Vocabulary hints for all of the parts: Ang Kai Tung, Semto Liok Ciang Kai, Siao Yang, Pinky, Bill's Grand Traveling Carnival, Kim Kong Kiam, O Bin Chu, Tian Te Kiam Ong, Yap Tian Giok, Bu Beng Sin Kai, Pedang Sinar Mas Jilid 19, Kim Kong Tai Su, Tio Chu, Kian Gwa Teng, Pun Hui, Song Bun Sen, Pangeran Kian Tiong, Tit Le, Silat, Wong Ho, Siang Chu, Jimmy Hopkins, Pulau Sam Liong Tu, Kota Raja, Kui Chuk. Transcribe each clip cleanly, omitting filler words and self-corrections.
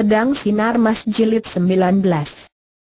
Pedang Sinar Mas Jilid 19.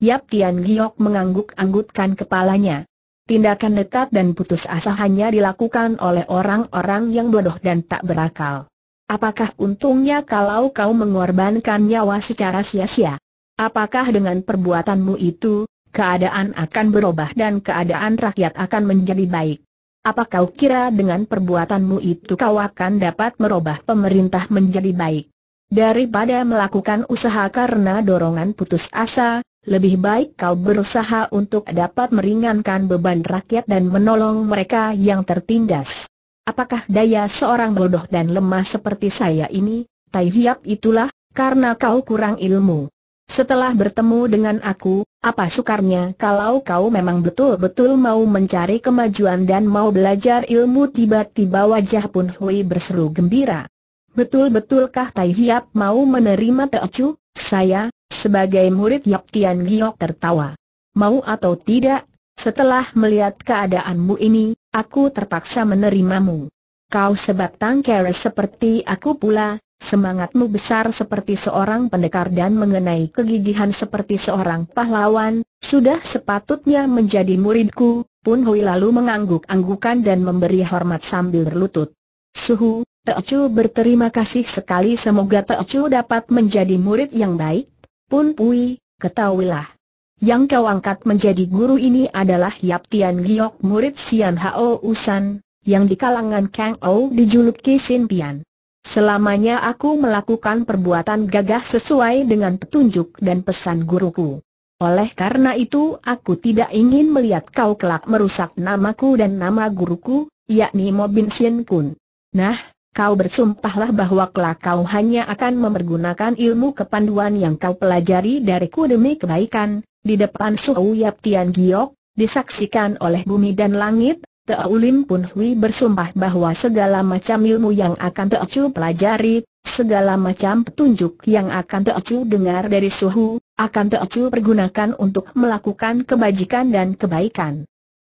Yap Tian Giok mengangguk-anggukkan kepalanya. Tindakan nekat dan putus asa hanya dilakukan oleh orang-orang yang bodoh dan tak berakal. Apakah untungnya kalau kau mengorbankan nyawa secara sia-sia? Apakah dengan perbuatanmu itu, keadaan akan berubah dan keadaan rakyat akan menjadi baik? Apa kau kira dengan perbuatanmu itu kau akan dapat merubah pemerintah menjadi baik? Daripada melakukan usaha karena dorongan putus asa, lebih baik kau berusaha untuk dapat meringankan beban rakyat dan menolong mereka yang tertindas. Apakah daya seorang bodoh dan lemah seperti saya ini? Tai Hiap, itulah karena kau kurang ilmu. Setelah bertemu dengan aku, apa sukarnya kalau kau memang betul-betul mau mencari kemajuan dan mau belajar ilmu? Tiba-tiba wajah Pun Hui berseru gembira. Betul-betulkah Tai Hiap mau menerima Tio Chu? Saya, sebagai murid Yap Tian Giok tertawa. Mau atau tidak, setelah melihat keadaanmu ini, aku terpaksa menerimamu. Kau sebatang kara seperti aku pula, semangatmu besar seperti seorang pendekar dan mengenai kegigihan seperti seorang pahlawan, sudah sepatutnya menjadi muridku. Pun Hui lalu mengangguk-anggukan dan memberi hormat sambil berlutut. Suhu, Tio Chu berterima kasih sekali, semoga Tio Chu dapat menjadi murid yang baik. Pun Hui, ketahuilah, yang kau angkat menjadi guru ini adalah Yap Tian Giok, murid Sian Hao Usan, yang di kalangan Kang Ou dijuluki Sin Pian. Selamanya aku melakukan perbuatan gagah sesuai dengan petunjuk dan pesan guruku. Oleh karena itu aku tidak ingin melihat kau kelak merusak namaku dan nama guruku, yakni Mo Bin Sian Kun. Nah, kau bersumpahlah bahwa kelak kau hanya akan mempergunakan ilmu kepanduan yang kau pelajari dariku demi kebaikan. Di depan Suhu Yap Tian Giok, disaksikan oleh bumi dan langit, Tio Lim Pun Hui bersumpah bahwa segala macam ilmu yang akan Tio Chu pelajari, segala macam petunjuk yang akan Tio Chu dengar dari Suhu, akan Tio Chu pergunakan untuk melakukan kebajikan dan kebaikan,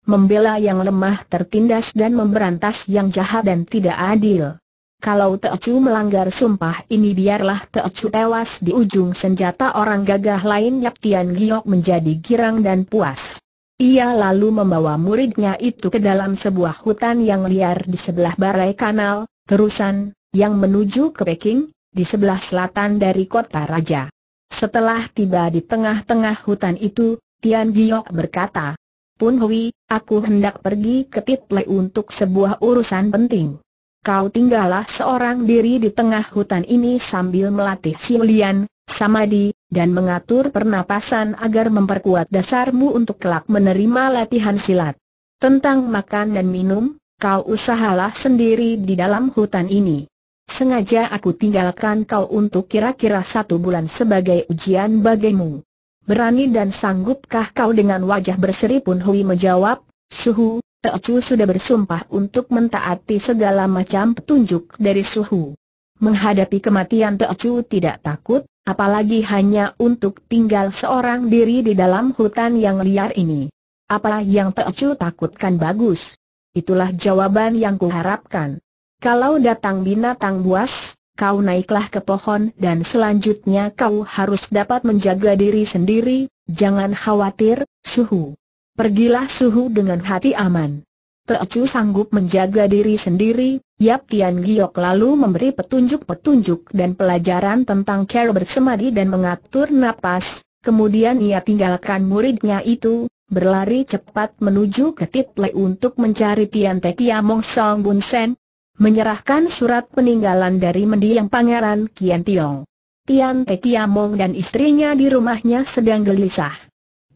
membela yang lemah tertindas dan memberantas yang jahat dan tidak adil. Kalau Tio Chu melanggar sumpah ini, biarlah Tio Chu tewas di ujung senjata orang gagah lain. Yap Tian Giok menjadi girang dan puas. Ia lalu membawa muridnya itu ke dalam sebuah hutan yang liar di sebelah barai kanal, terusan, yang menuju ke Peking, di sebelah selatan dari kota raja. Setelah tiba di tengah-tengah hutan itu, Tian Giok berkata, Pun Hui, aku hendak pergi ke Tit Le untuk sebuah urusan penting. Kau tinggallah seorang diri di tengah hutan ini sambil melatih Siulian, Samadhi, dan mengatur pernapasan agar memperkuat dasarmu untuk kelak menerima latihan silat. Tentang makan dan minum, kau usahalah sendiri di dalam hutan ini. Sengaja aku tinggalkan kau untuk kira-kira 1 bulan sebagai ujian bagimu. Berani dan sanggupkah kau? Dengan wajah berseri Pun Hui menjawab, Suhu, Tio Chu sudah bersumpah untuk mentaati segala macam petunjuk dari Suhu. Menghadapi kematian Tio Chu tidak takut, apalagi hanya untuk tinggal seorang diri di dalam hutan yang liar ini. Apa yang Tio Chu takutkan? Bagus. Itulah jawaban yang kuharapkan. Kalau datang binatang buas, kau naiklah ke pohon dan selanjutnya kau harus dapat menjaga diri sendiri. Jangan khawatir, Suhu. Pergilah Suhu dengan hati aman. Tio Chu sanggup menjaga diri sendiri. Yap Tian Giok lalu memberi petunjuk-petunjuk dan pelajaran tentang cara bersemadi dan mengatur napas. Kemudian ia tinggalkan muridnya itu, berlari cepat menuju ke Tit Le untuk mencari Tian Te Kiam Ong Song Bun Sen, menyerahkan surat peninggalan dari mendiang Pangeran Kian Tiong. Tian Te Kiam Ong dan istrinya di rumahnya sedang gelisah.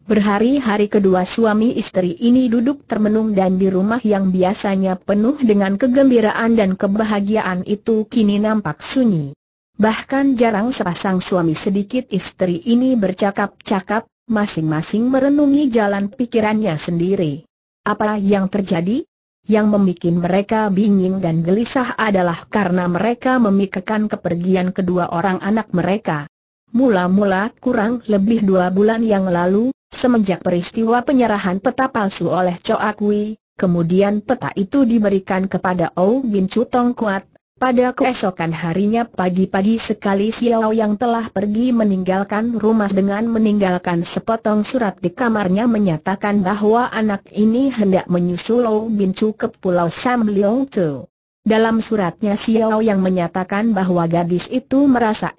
Berhari-hari kedua suami istri ini duduk termenung dan di rumah yang biasanya penuh dengan kegembiraan dan kebahagiaan itu kini nampak sunyi. Bahkan jarang sepasang suami sedikit istri ini bercakap-cakap, masing-masing merenungi jalan pikirannya sendiri. Apa yang terjadi? Yang membuat mereka bingung dan gelisah adalah karena mereka memikirkan kepergian kedua orang anak mereka. Mula-mula kurang lebih 2 bulan yang lalu, semenjak peristiwa penyerahan peta palsu oleh Cho Akui, kemudian peta itu diberikan kepada O Bin Chu Tong Kuat, Pada keesokan harinya pagi-pagi sekali Siao Yang telah pergi meninggalkan rumah dengan meninggalkan sepotong surat di kamarnya menyatakan bahwa anak ini hendak menyusul O Bin Chu ke Pulau Sam Liong Tu. Dalam suratnya Siao Yang menyatakan bahwa gadis itu merasa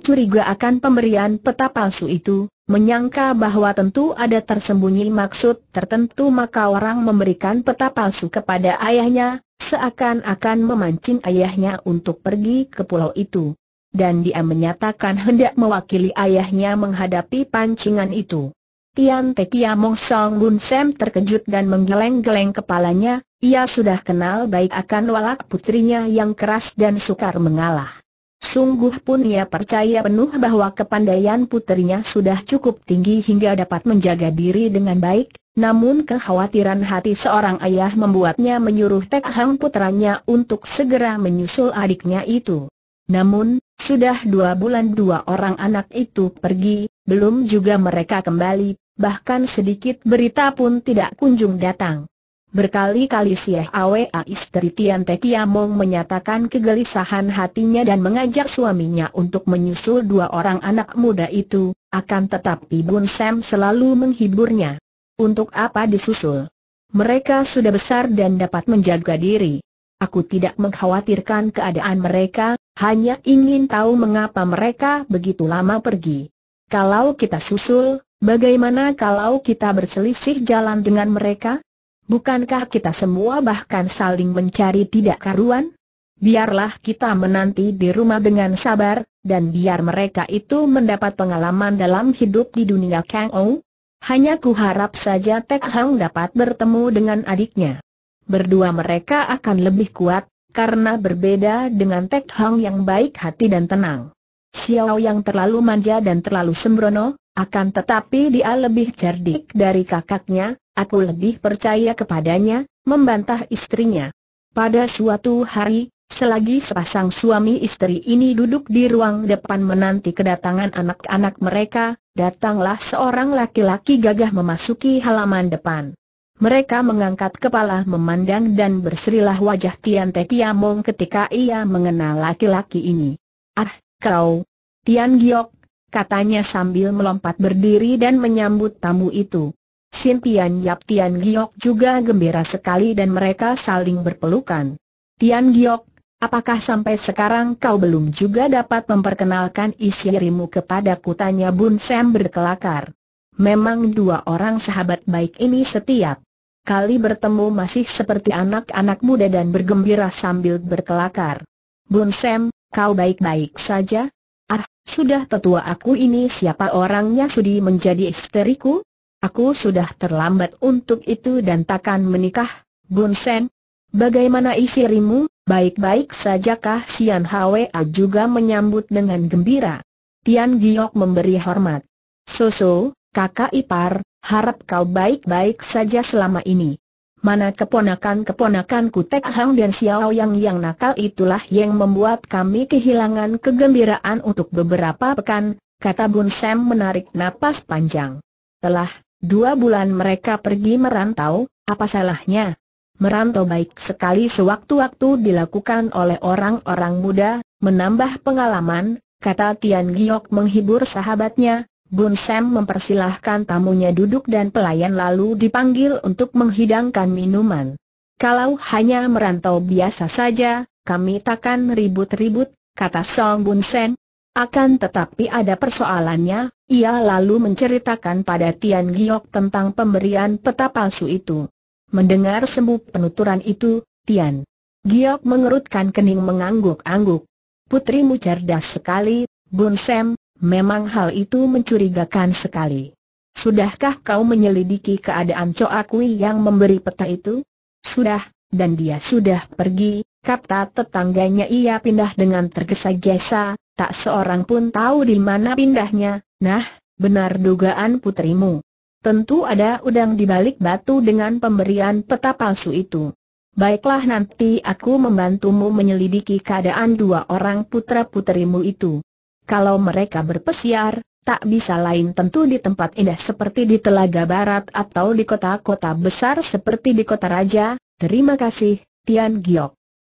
curiga akan pemberian peta palsu itu, menyangka bahwa tentu ada tersembunyi maksud tertentu maka orang memberikan peta palsu kepada ayahnya, seakan-akan memancing ayahnya untuk pergi ke pulau itu. Dan dia menyatakan hendak mewakili ayahnya menghadapi pancingan itu. Tian Te Kiam Ong Song Bun Sen terkejut dan menggeleng-geleng kepalanya. Ia sudah kenal baik akan walak putrinya yang keras dan sukar mengalah. Sungguh pun ia percaya penuh bahwa kepandaian putrinya sudah cukup tinggi hingga dapat menjaga diri dengan baik, namun kekhawatiran hati seorang ayah membuatnya menyuruh Tek Hang putranya untuk segera menyusul adiknya itu. Namun, sudah 2 bulan 2 orang anak itu pergi, belum juga mereka kembali, bahkan sedikit berita pun tidak kunjung datang. Berkali-kali Siao Yang istri Tian Te Kiam Ong menyatakan kegelisahan hatinya dan mengajak suaminya untuk menyusul 2 orang anak muda itu, akan tetapi Bun Sam selalu menghiburnya. Untuk apa disusul? Mereka sudah besar dan dapat menjaga diri. Aku tidak mengkhawatirkan keadaan mereka, hanya ingin tahu mengapa mereka begitu lama pergi. Kalau kita susul, bagaimana kalau kita berselisih jalan dengan mereka? Bukankah kita semua bahkan saling mencari tidak karuan? Biarlah kita menanti di rumah dengan sabar, dan biar mereka itu mendapat pengalaman dalam hidup di dunia Kang Ou. Hanya ku harap saja Tek Hang dapat bertemu dengan adiknya. Berdua mereka akan lebih kuat, karena berbeda dengan Tek Hang yang baik hati dan tenang. Siao Yang terlalu manja dan terlalu sembrono, akan tetapi dia lebih cerdik dari kakaknya. Aku lebih percaya kepadanya, membantah istrinya. Pada suatu hari, selagi sepasang suami istri ini duduk di ruang depan menanti kedatangan anak-anak mereka, datanglah seorang laki-laki gagah memasuki halaman depan. Mereka mengangkat kepala memandang dan berserilah wajah Tian Te Kiam Ong ketika ia mengenal laki-laki ini. "Ah, kau, Tian Giok," katanya sambil melompat berdiri dan menyambut tamu itu. Sintian Yap Tian Giok juga gembira sekali dan mereka saling berpelukan. "Tian Giok, apakah sampai sekarang kau belum juga dapat memperkenalkan istrimu kepadaku?" tanya Bun Sam berkelakar. Memang 2 orang sahabat baik ini setiap kali bertemu masih seperti anak-anak muda dan bergembira sambil berkelakar. "Bun Sam, kau baik-baik saja?" "Ah, sudah tetua aku ini siapa orangnya sudi menjadi istriku? Aku sudah terlambat untuk itu dan takkan menikah." "Bun Sen, bagaimana istrimu, baik-baik sajakah?" Sian Hwa juga menyambut dengan gembira. Tian Giok memberi hormat. "Soso, kakak ipar, harap kau baik-baik saja selama ini. Mana keponakan-keponakanku Tek Hang dan Siao yang nakal itulah yang membuat kami kehilangan kegembiraan untuk beberapa pekan," kata Bun Sen menarik napas panjang. "Telah 2 bulan mereka pergi merantau, apa salahnya? Merantau baik sekali sewaktu-waktu dilakukan oleh orang-orang muda, menambah pengalaman," kata Tian Giok menghibur sahabatnya. Bun Sam mempersilahkan tamunya duduk dan pelayan lalu dipanggil untuk menghidangkan minuman. "Kalau hanya merantau biasa saja, kami takkan ribut-ribut," kata Song Bun Sen. Akan tetapi ada persoalannya, ia lalu menceritakan pada Tian Giok tentang pemberian peta palsu itu. Mendengar sembuh penuturan itu, Tian Giok mengerutkan kening mengangguk-angguk. "Putrimu cerdas sekali, Bun Sam, memang hal itu mencurigakan sekali. Sudahkah kau menyelidiki keadaan Cho Akui yang memberi peta itu?" "Sudah, dan dia sudah pergi," kata tetangganya. "Ia pindah dengan tergesa-gesa. Tak seorang pun tahu di mana pindahnya." "Nah, benar dugaan putrimu. Tentu ada udang di balik batu dengan pemberian peta palsu itu. Baiklah, nanti aku membantumu menyelidiki keadaan 2 orang putra-putrimu itu. Kalau mereka berpesiar, tak bisa lain tentu di tempat indah seperti di Telaga Barat atau di kota-kota besar seperti di Kota Raja." "Terima kasih, Tian Giok.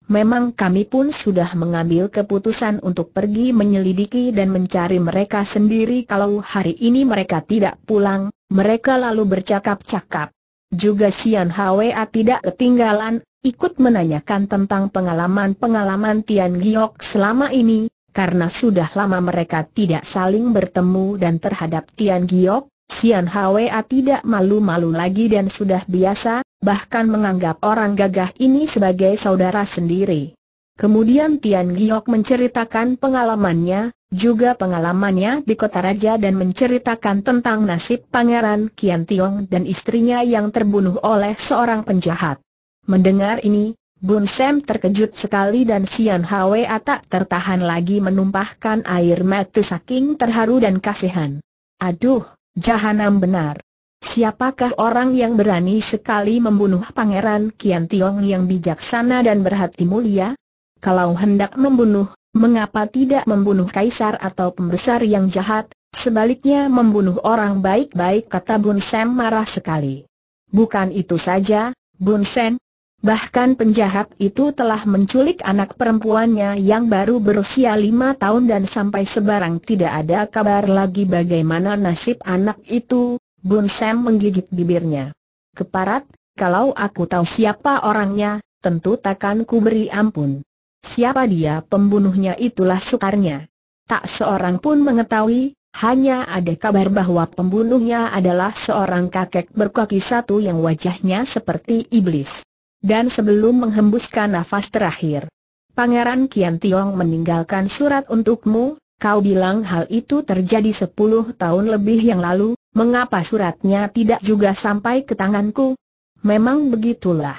Memang kami pun sudah mengambil keputusan untuk pergi menyelidiki dan mencari mereka sendiri. Kalau hari ini mereka tidak pulang, mereka lalu bercakap-cakap. Juga Sian Hwa tidak ketinggalan, ikut menanyakan tentang pengalaman-pengalaman Tian Giok selama ini, karena sudah lama mereka tidak saling bertemu dan terhadap Tian Giok, Sian Hwa tidak malu-malu lagi dan sudah biasa, bahkan menganggap orang gagah ini sebagai saudara sendiri. Kemudian Tian Giok menceritakan pengalamannya, juga pengalamannya di Kota Raja dan menceritakan tentang nasib Pangeran Kian Tiong dan istrinya yang terbunuh oleh seorang penjahat. Mendengar ini, Bun Sam terkejut sekali dan Sian Hwa tak tertahan lagi menumpahkan air mata saking terharu dan kasihan. Aduh, jahanam benar. Siapakah orang yang berani sekali membunuh Pangeran Kian Tiong yang bijaksana dan berhati mulia? Kalau hendak membunuh, mengapa tidak membunuh kaisar atau pembesar yang jahat? Sebaliknya membunuh orang baik-baik, kata Bun Sam marah sekali. Bukan itu saja, Bun Sam. Bahkan penjahat itu telah menculik anak perempuannya yang baru berusia 5 tahun dan sampai sekarang tidak ada kabar lagi. Bagaimana nasib anak itu? Bun Sam menggigit bibirnya. Keparat, kalau aku tahu siapa orangnya, tentu takkan ku beri ampun. Siapa dia pembunuhnya itulah sukarnya. Tak seorang pun mengetahui, hanya ada kabar bahwa pembunuhnya adalah seorang kakek berkaki satu yang wajahnya seperti iblis. Dan sebelum menghembuskan nafas terakhir, Pangeran Kian Tiong meninggalkan surat untukmu. Kau bilang hal itu terjadi 10 tahun lebih yang lalu. Mengapa suratnya tidak juga sampai ke tanganku? Memang begitulah.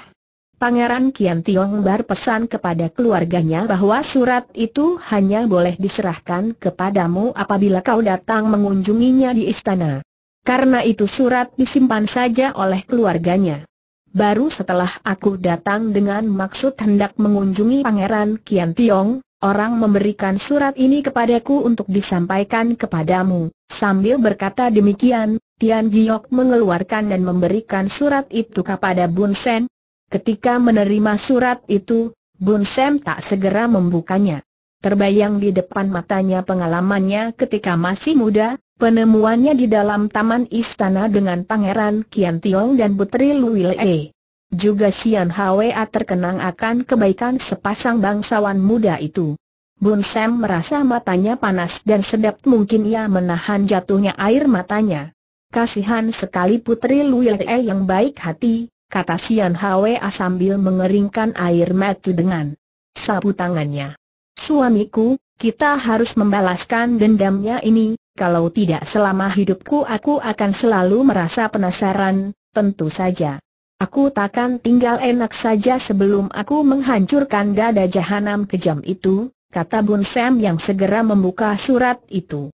Pangeran Kian Tiong berpesan kepada keluarganya bahwa surat itu hanya boleh diserahkan kepadamu apabila kau datang mengunjunginya di istana. Karena itu surat disimpan saja oleh keluarganya. Baru setelah aku datang dengan maksud hendak mengunjungi Pangeran Kian Tiong, orang memberikan surat ini kepadaku untuk disampaikan kepadamu. Sambil berkata demikian, Tian Giok mengeluarkan dan memberikan surat itu kepada Bun Sen. Ketika menerima surat itu, Bun Sen tak segera membukanya. Terbayang di depan matanya pengalamannya ketika masih muda, penemuannya di dalam taman istana dengan Pangeran Kian Tiong dan Putri Lu Wi'e. Juga Sian Hwa terkenang akan kebaikan sepasang bangsawan muda itu. Bun Sam merasa matanya panas dan sedap, mungkin ia menahan jatuhnya air matanya. Kasihan sekali Putri Lu Wi'e yang baik hati, kata Sian Hwa sambil mengeringkan air mata dengan sapu tangannya. Suamiku, kita harus membalaskan dendamnya ini. Kalau tidak selama hidupku aku akan selalu merasa penasaran, tentu saja. Aku takkan tinggal enak saja sebelum aku menghancurkan dada jahanam kejam itu, kata Bun Sam yang segera membuka surat itu.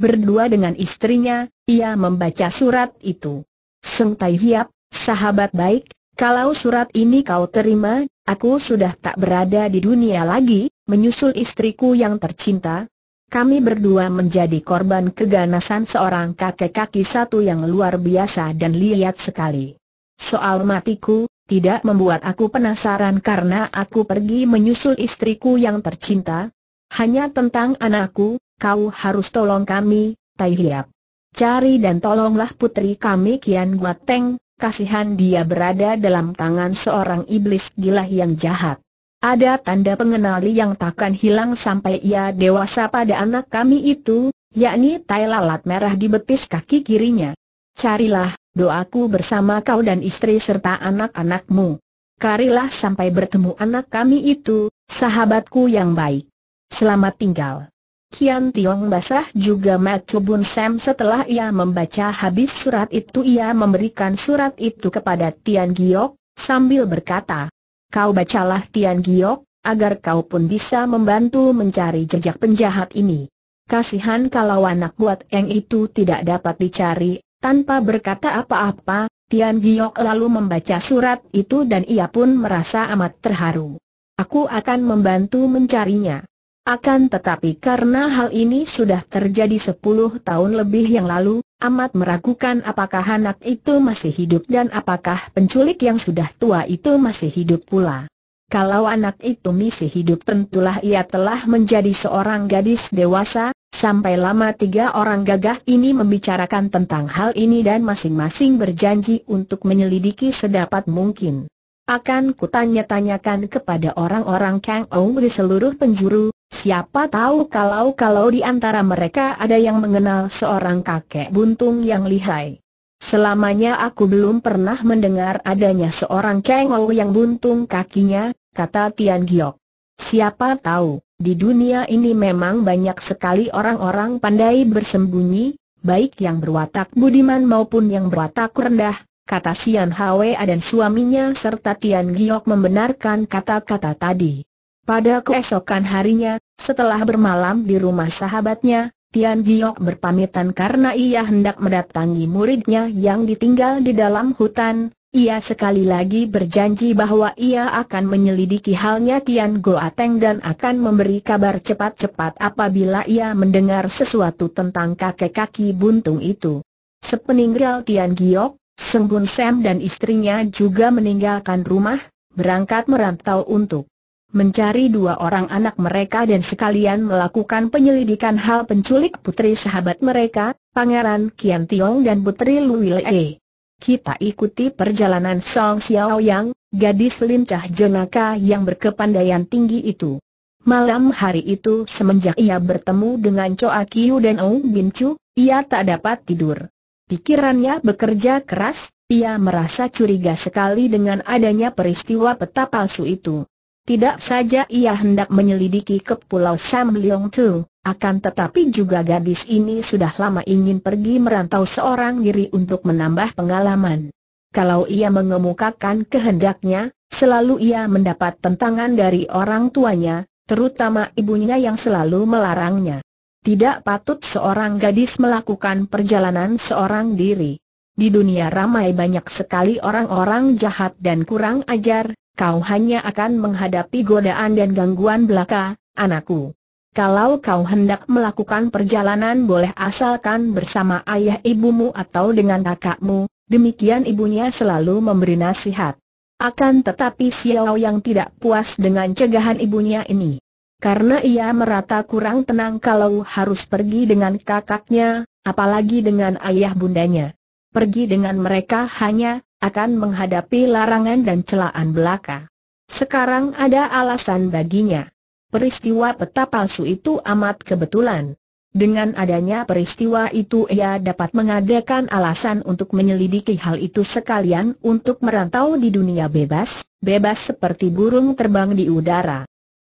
Berdua dengan istrinya, ia membaca surat itu. Seng Tai Hiap, sahabat baik, kalau surat ini kau terima, aku sudah tak berada di dunia lagi, menyusul istriku yang tercinta. Kami berdua menjadi korban keganasan seorang kakek kaki satu yang luar biasa dan lihat sekali. Soal matiku, tidak membuat aku penasaran karena aku pergi menyusul istriku yang tercinta. Hanya tentang anakku, kau harus tolong kami, Tai Hiap. Cari dan tolonglah putri kami Kian Gwa Teng, kasihan dia berada dalam tangan seorang iblis gila yang jahat. Ada tanda pengenali yang takkan hilang sampai ia dewasa pada anak kami itu, yakni tai lalat merah di betis kaki kirinya. Carilah, doaku bersama kau dan istri serta anak-anakmu. Karilah sampai bertemu anak kami itu, sahabatku yang baik. Selamat tinggal. Kian Tiong basah juga mata Bun Sam setelah ia membaca habis surat itu. Ia memberikan surat itu kepada Tian Giok, sambil berkata, kau bacalah Tian Giok, agar kau pun bisa membantu mencari jejak penjahat ini. Kasihan kalau anak buat yang itu tidak dapat dicari. Tanpa berkata apa-apa, Tian Giok lalu membaca surat itu dan ia pun merasa amat terharu. Aku akan membantu mencarinya. Akan tetapi karena hal ini sudah terjadi 10 tahun lebih yang lalu, amat meragukan apakah anak itu masih hidup dan apakah penculik yang sudah tua itu masih hidup pula. Kalau anak itu masih hidup tentulah ia telah menjadi seorang gadis dewasa. Sampai lama tiga orang gagah ini membicarakan tentang hal ini dan masing-masing berjanji untuk menyelidiki sedapat mungkin. Akan kutanya-tanyakan kepada orang-orang Kang Ou di seluruh penjuru, siapa tahu kalau di antara mereka ada yang mengenal seorang kakek buntung yang lihai. Selamanya aku belum pernah mendengar adanya seorang Kang Ou yang buntung kakinya, kata Tian Giok. Siapa tahu? Di dunia ini memang banyak sekali orang-orang pandai bersembunyi, baik yang berwatak budiman maupun yang berwatak rendah, kata Sian Hwa dan suaminya serta Tian Giok membenarkan kata-kata tadi. Pada keesokan harinya, setelah bermalam di rumah sahabatnya, Tian Giok berpamitan karena ia hendak mendatangi muridnya yang ditinggal di dalam hutan. Ia sekali lagi berjanji bahwa ia akan menyelidiki halnya Kian Gwa Teng dan akan memberi kabar cepat-cepat apabila ia mendengar sesuatu tentang kakek kaki buntung itu. Sepeninggal Tian Giok, Song Bun Sen dan istrinya juga meninggalkan rumah, berangkat merantau untuk mencari dua orang anak mereka dan sekalian melakukan penyelidikan hal penculik putri sahabat mereka, Pangeran Kian Tiong dan Putri Lu Wi'e. Kita ikuti perjalanan Song Siao Yang, gadis lincah jenaka yang berkepandaian tinggi itu. Malam hari itu semenjak ia bertemu dengan Cho Akui dan O Bin Chu, ia tak dapat tidur. Pikirannya bekerja keras, ia merasa curiga sekali dengan adanya peristiwa peta palsu itu. Tidak saja ia hendak menyelidiki ke Pulau Sam Liong Tu, akan tetapi juga gadis ini sudah lama ingin pergi merantau seorang diri untuk menambah pengalaman. Kalau ia mengemukakan kehendaknya, selalu ia mendapat tentangan dari orang tuanya, terutama ibunya yang selalu melarangnya. Tidak patut seorang gadis melakukan perjalanan seorang diri. Di dunia ramai banyak sekali orang-orang jahat dan kurang ajar, kau hanya akan menghadapi godaan dan gangguan belaka, anakku. Kalau kau hendak melakukan perjalanan boleh asalkan bersama ayah ibumu atau dengan kakakmu, demikian ibunya selalu memberi nasihat. Akan tetapi Siao Yang tidak puas dengan cegahan ibunya ini. Karena ia merasa kurang tenang kalau harus pergi dengan kakaknya, apalagi dengan ayah bundanya. Pergi dengan mereka hanya akan menghadapi larangan dan celaan belaka. Sekarang ada alasan baginya. Peristiwa peta palsu itu amat kebetulan. Dengan adanya peristiwa itu ia dapat mengadakan alasan untuk menyelidiki hal itu sekalian untuk merantau di dunia bebas, bebas seperti burung terbang di udara.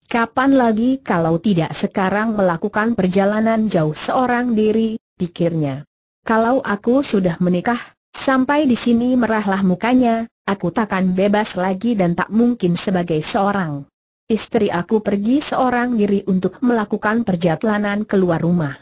Kapan lagi kalau tidak sekarang melakukan perjalanan jauh seorang diri, pikirnya. Kalau aku sudah menikah, sampai di sini merahlah mukanya, aku takkan bebas lagi dan tak mungkin sebagai seorang istri aku pergi seorang diri untuk melakukan perjalanan keluar rumah.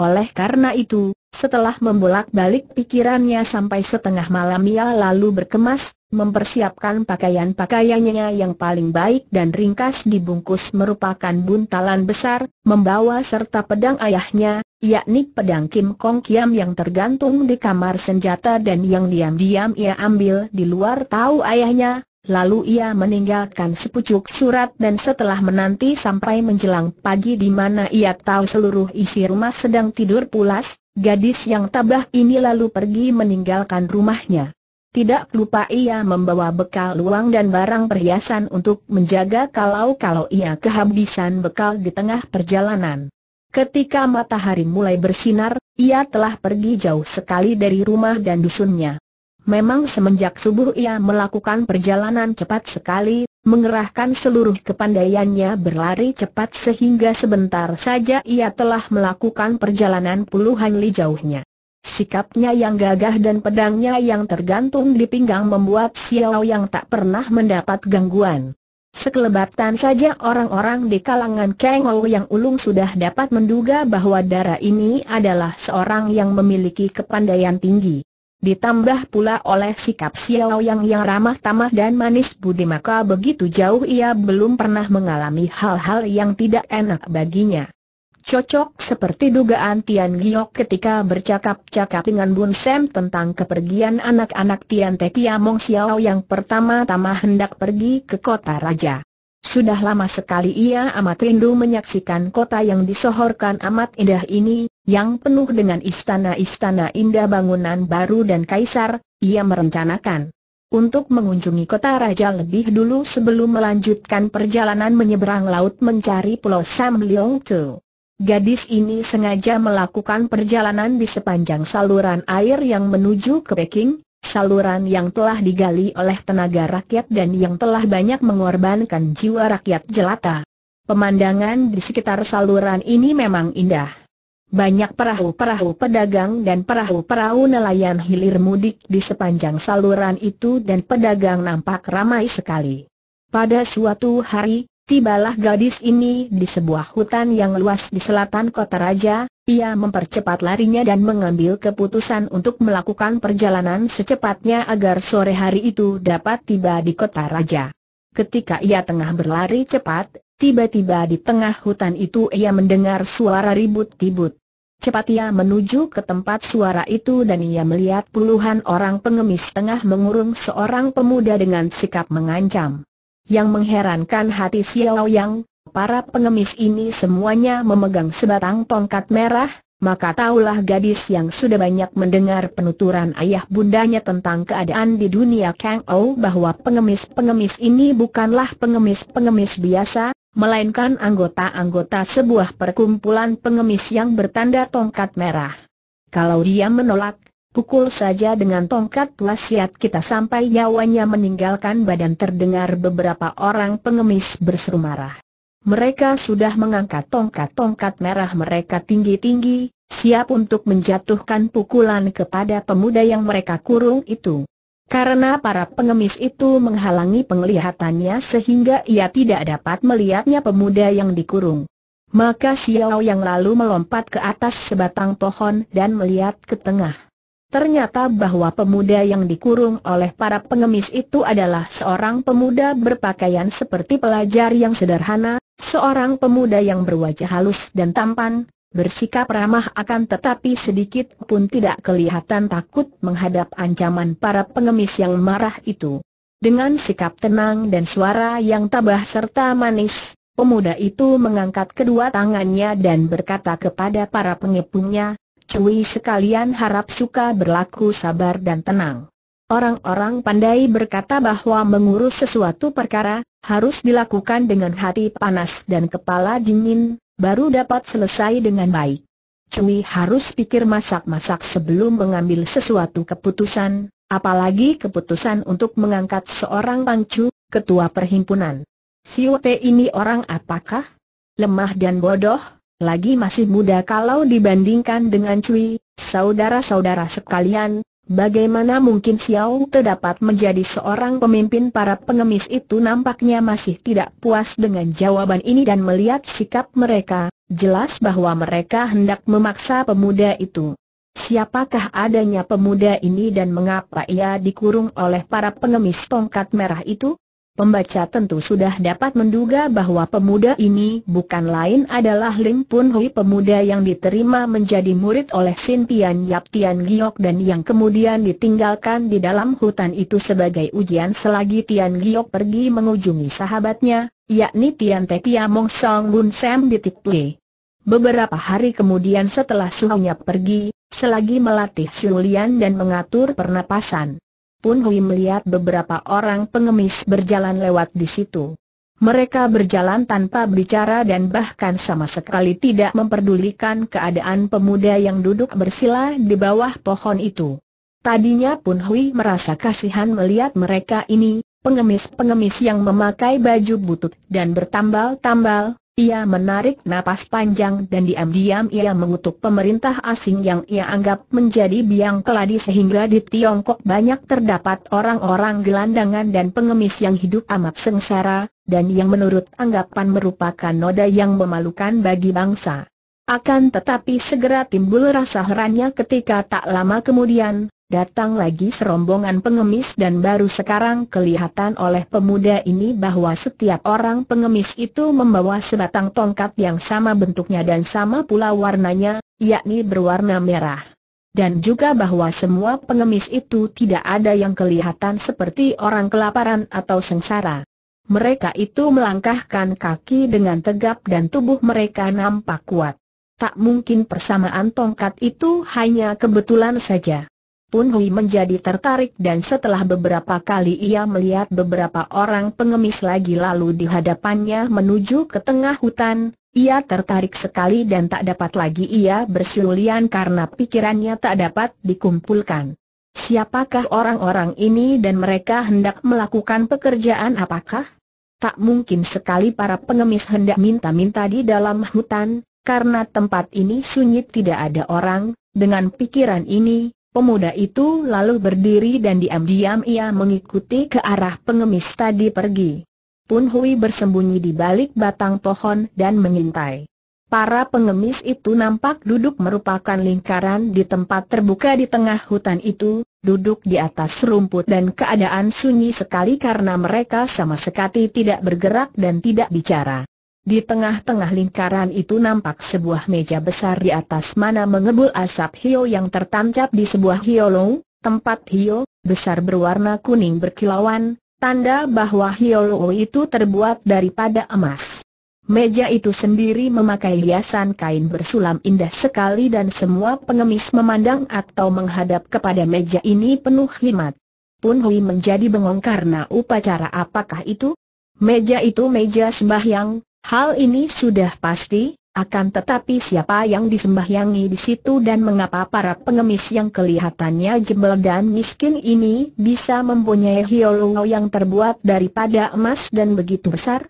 Oleh karena itu, setelah membolak-balik pikirannya sampai setengah malam ia lalu berkemas, mempersiapkan pakaian-pakaiannya yang paling baik dan ringkas dibungkus merupakan buntalan besar, membawa serta pedang ayahnya, yakni pedang Kim Kong Kiam yang tergantung di kamar senjata dan yang diam-diam ia ambil di luar tahu ayahnya. Lalu ia meninggalkan sepucuk surat dan setelah menanti sampai menjelang pagi di mana ia tahu seluruh isi rumah sedang tidur pulas, gadis yang tabah ini lalu pergi meninggalkan rumahnya. Tidak lupa ia membawa bekal uang dan barang perhiasan untuk menjaga kalau ia kehabisan bekal di tengah perjalanan. Ketika matahari mulai bersinar, ia telah pergi jauh sekali dari rumah dan dusunnya. Memang semenjak subuh ia melakukan perjalanan cepat sekali, mengerahkan seluruh kepandaiannya berlari cepat sehingga sebentar saja ia telah melakukan perjalanan puluhan li jauhnya. Sikapnya yang gagah dan pedangnya yang tergantung di pinggang membuat Siao Yang tak pernah mendapat gangguan. Sekelebatan saja orang-orang di kalangan Kang Ou yang ulung sudah dapat menduga bahwa darah ini adalah seorang yang memiliki kepandaian tinggi. Ditambah pula oleh sikap Siao Yang ramah tamah dan manis budi maka begitu jauh ia belum pernah mengalami hal-hal yang tidak enak baginya. Cocok seperti dugaan Tian Giok ketika bercakap-cakap dengan Bun Sen tentang kepergian anak-anak Tian Te Kiam Ong, Siao Yang pertama-tama hendak pergi ke Kota Raja. Sudah lama sekali ia amat rindu menyaksikan kota yang disohorkan amat indah ini, yang penuh dengan istana-istana indah, bangunan baru dan kaisar. Ia merencanakan untuk mengunjungi kota raja lebih dulu sebelum melanjutkan perjalanan menyeberang laut mencari Pulau Sam Liong Tu. Gadis ini sengaja melakukan perjalanan di sepanjang saluran air yang menuju ke Peking, saluran yang telah digali oleh tenaga rakyat dan yang telah banyak mengorbankan jiwa rakyat jelata. Pemandangan di sekitar saluran ini memang indah. Banyak perahu-perahu pedagang dan perahu-perahu nelayan hilir mudik di sepanjang saluran itu dan pedagang nampak ramai sekali. Pada suatu hari, tibalah gadis ini di sebuah hutan yang luas di selatan kota raja. Ia mempercepat larinya dan mengambil keputusan untuk melakukan perjalanan secepatnya agar sore hari itu dapat tiba di kota raja. Ketika ia tengah berlari cepat, tiba-tiba di tengah hutan itu ia mendengar suara ribut-ribut. Cepat ia menuju ke tempat suara itu dan ia melihat puluhan orang pengemis tengah mengurung seorang pemuda dengan sikap mengancam. Yang mengherankan hati Siao Yang, para pengemis ini semuanya memegang sebatang tongkat merah, maka taulah gadis yang sudah banyak mendengar penuturan ayah bundanya tentang keadaan di dunia Kang Ou bahwa pengemis-pengemis ini bukanlah pengemis-pengemis biasa, melainkan anggota-anggota sebuah perkumpulan pengemis yang bertanda tongkat merah. Kalau dia menolak, pukul saja dengan tongkat wasiat kita sampai nyawanya meninggalkan badan. Terdengar beberapa orang pengemis berseru marah. Mereka sudah mengangkat tongkat-tongkat merah mereka tinggi-tinggi, siap untuk menjatuhkan pukulan kepada pemuda yang mereka kurung itu. Karena para pengemis itu menghalangi penglihatannya sehingga ia tidak dapat melihatnya pemuda yang dikurung. Maka Siao Yang lalu melompat ke atas sebatang pohon dan melihat ke tengah. Ternyata bahwa pemuda yang dikurung oleh para pengemis itu adalah seorang pemuda berpakaian seperti pelajar yang sederhana. Seorang pemuda yang berwajah halus dan tampan, bersikap ramah akan tetapi sedikit pun tidak kelihatan takut menghadap ancaman para pengemis yang marah itu. Dengan sikap tenang dan suara yang tabah serta manis, pemuda itu mengangkat kedua tangannya dan berkata kepada para pengepungnya, "Cui sekalian harap suka berlaku sabar dan tenang. Orang-orang pandai berkata bahwa mengurus sesuatu perkara harus dilakukan dengan hati panas dan kepala dingin, baru dapat selesai dengan baik. Cui harus pikir masak-masak sebelum mengambil sesuatu keputusan, apalagi keputusan untuk mengangkat seorang pangcu, ketua perhimpunan. Siu Te ini orang apakah? Lemah dan bodoh, lagi masih muda kalau dibandingkan dengan Cui, saudara-saudara sekalian. Bagaimana mungkin Siao Te dapat menjadi seorang pemimpin?" Para pengemis itu nampaknya masih tidak puas dengan jawaban ini dan melihat sikap mereka, jelas bahwa mereka hendak memaksa pemuda itu. Siapakah adanya pemuda ini dan mengapa ia dikurung oleh para pengemis tongkat merah itu? Pembaca tentu sudah dapat menduga bahwa pemuda ini bukan lain adalah Lim Pun Hui, pemuda yang diterima menjadi murid oleh Sin Tian Yap Tian Giok dan yang kemudian ditinggalkan di dalam hutan itu sebagai ujian selagi Tian Giok pergi mengunjungi sahabatnya, yakni Tian Te Kiam Ong Song Bun Sen di Tit Le. Beberapa hari kemudian setelah suhunya pergi, selagi melatih Siulian dan mengatur pernapasan, Pun Hui melihat beberapa orang pengemis berjalan lewat di situ. Mereka berjalan tanpa bicara dan bahkan sama sekali tidak memperdulikan keadaan pemuda yang duduk bersila di bawah pohon itu. Tadinya Pun Hui merasa kasihan melihat mereka ini, pengemis-pengemis yang memakai baju butut dan bertambal-tambal. Ia menarik napas panjang dan diam-diam ia mengutuk pemerintah asing yang ia anggap menjadi biang keladi sehingga di Tiongkok banyak terdapat orang-orang gelandangan dan pengemis yang hidup amat sengsara, dan yang menurut anggapan merupakan noda yang memalukan bagi bangsa. Akan tetapi segera timbul rasa herannya ketika tak lama kemudian, datang lagi serombongan pengemis dan baru sekarang kelihatan oleh pemuda ini bahwa setiap orang pengemis itu membawa sebatang tongkat yang sama bentuknya dan sama pula warnanya, yakni berwarna merah. Dan juga bahwa semua pengemis itu tidak ada yang kelihatan seperti orang kelaparan atau sengsara. Mereka itu melangkahkan kaki dengan tegap dan tubuh mereka nampak kuat. Tak mungkin persamaan tongkat itu hanya kebetulan saja. Pun Hui menjadi tertarik dan setelah beberapa kali ia melihat beberapa orang pengemis lagi lalu di hadapannya menuju ke tengah hutan, ia tertarik sekali dan tak dapat lagi ia bersulian karena pikirannya tak dapat dikumpulkan. Siapakah orang-orang ini dan mereka hendak melakukan pekerjaan apakah? Tak mungkin sekali para pengemis hendak minta-minta di dalam hutan, karena tempat ini sunyi tidak ada orang. Dengan pikiran ini, pemuda itu lalu berdiri dan diam-diam ia mengikuti ke arah pengemis tadi pergi. Pun Hui bersembunyi di balik batang pohon dan mengintai. Para pengemis itu nampak duduk merupakan lingkaran di tempat terbuka di tengah hutan itu, duduk di atas rumput dan keadaan sunyi sekali karena mereka sama sekali tidak bergerak dan tidak bicara. Di tengah-tengah lingkaran itu nampak sebuah meja besar di atas mana mengebul asap hio yang tertancap di sebuah hiolou, tempat hio besar berwarna kuning berkilauan, tanda bahwa hiolou itu terbuat daripada emas. Meja itu sendiri memakai hiasan kain bersulam indah sekali dan semua pengemis memandang atau menghadap kepada meja ini penuh hikmat. Pun Hui menjadi bengong karena upacara apakah itu? Meja itu meja sembahyang. Hal ini sudah pasti, akan tetapi siapa yang disembahyangi di situ dan mengapa para pengemis yang kelihatannya jebel dan miskin ini bisa mempunyai hiolou yang terbuat daripada emas dan begitu besar?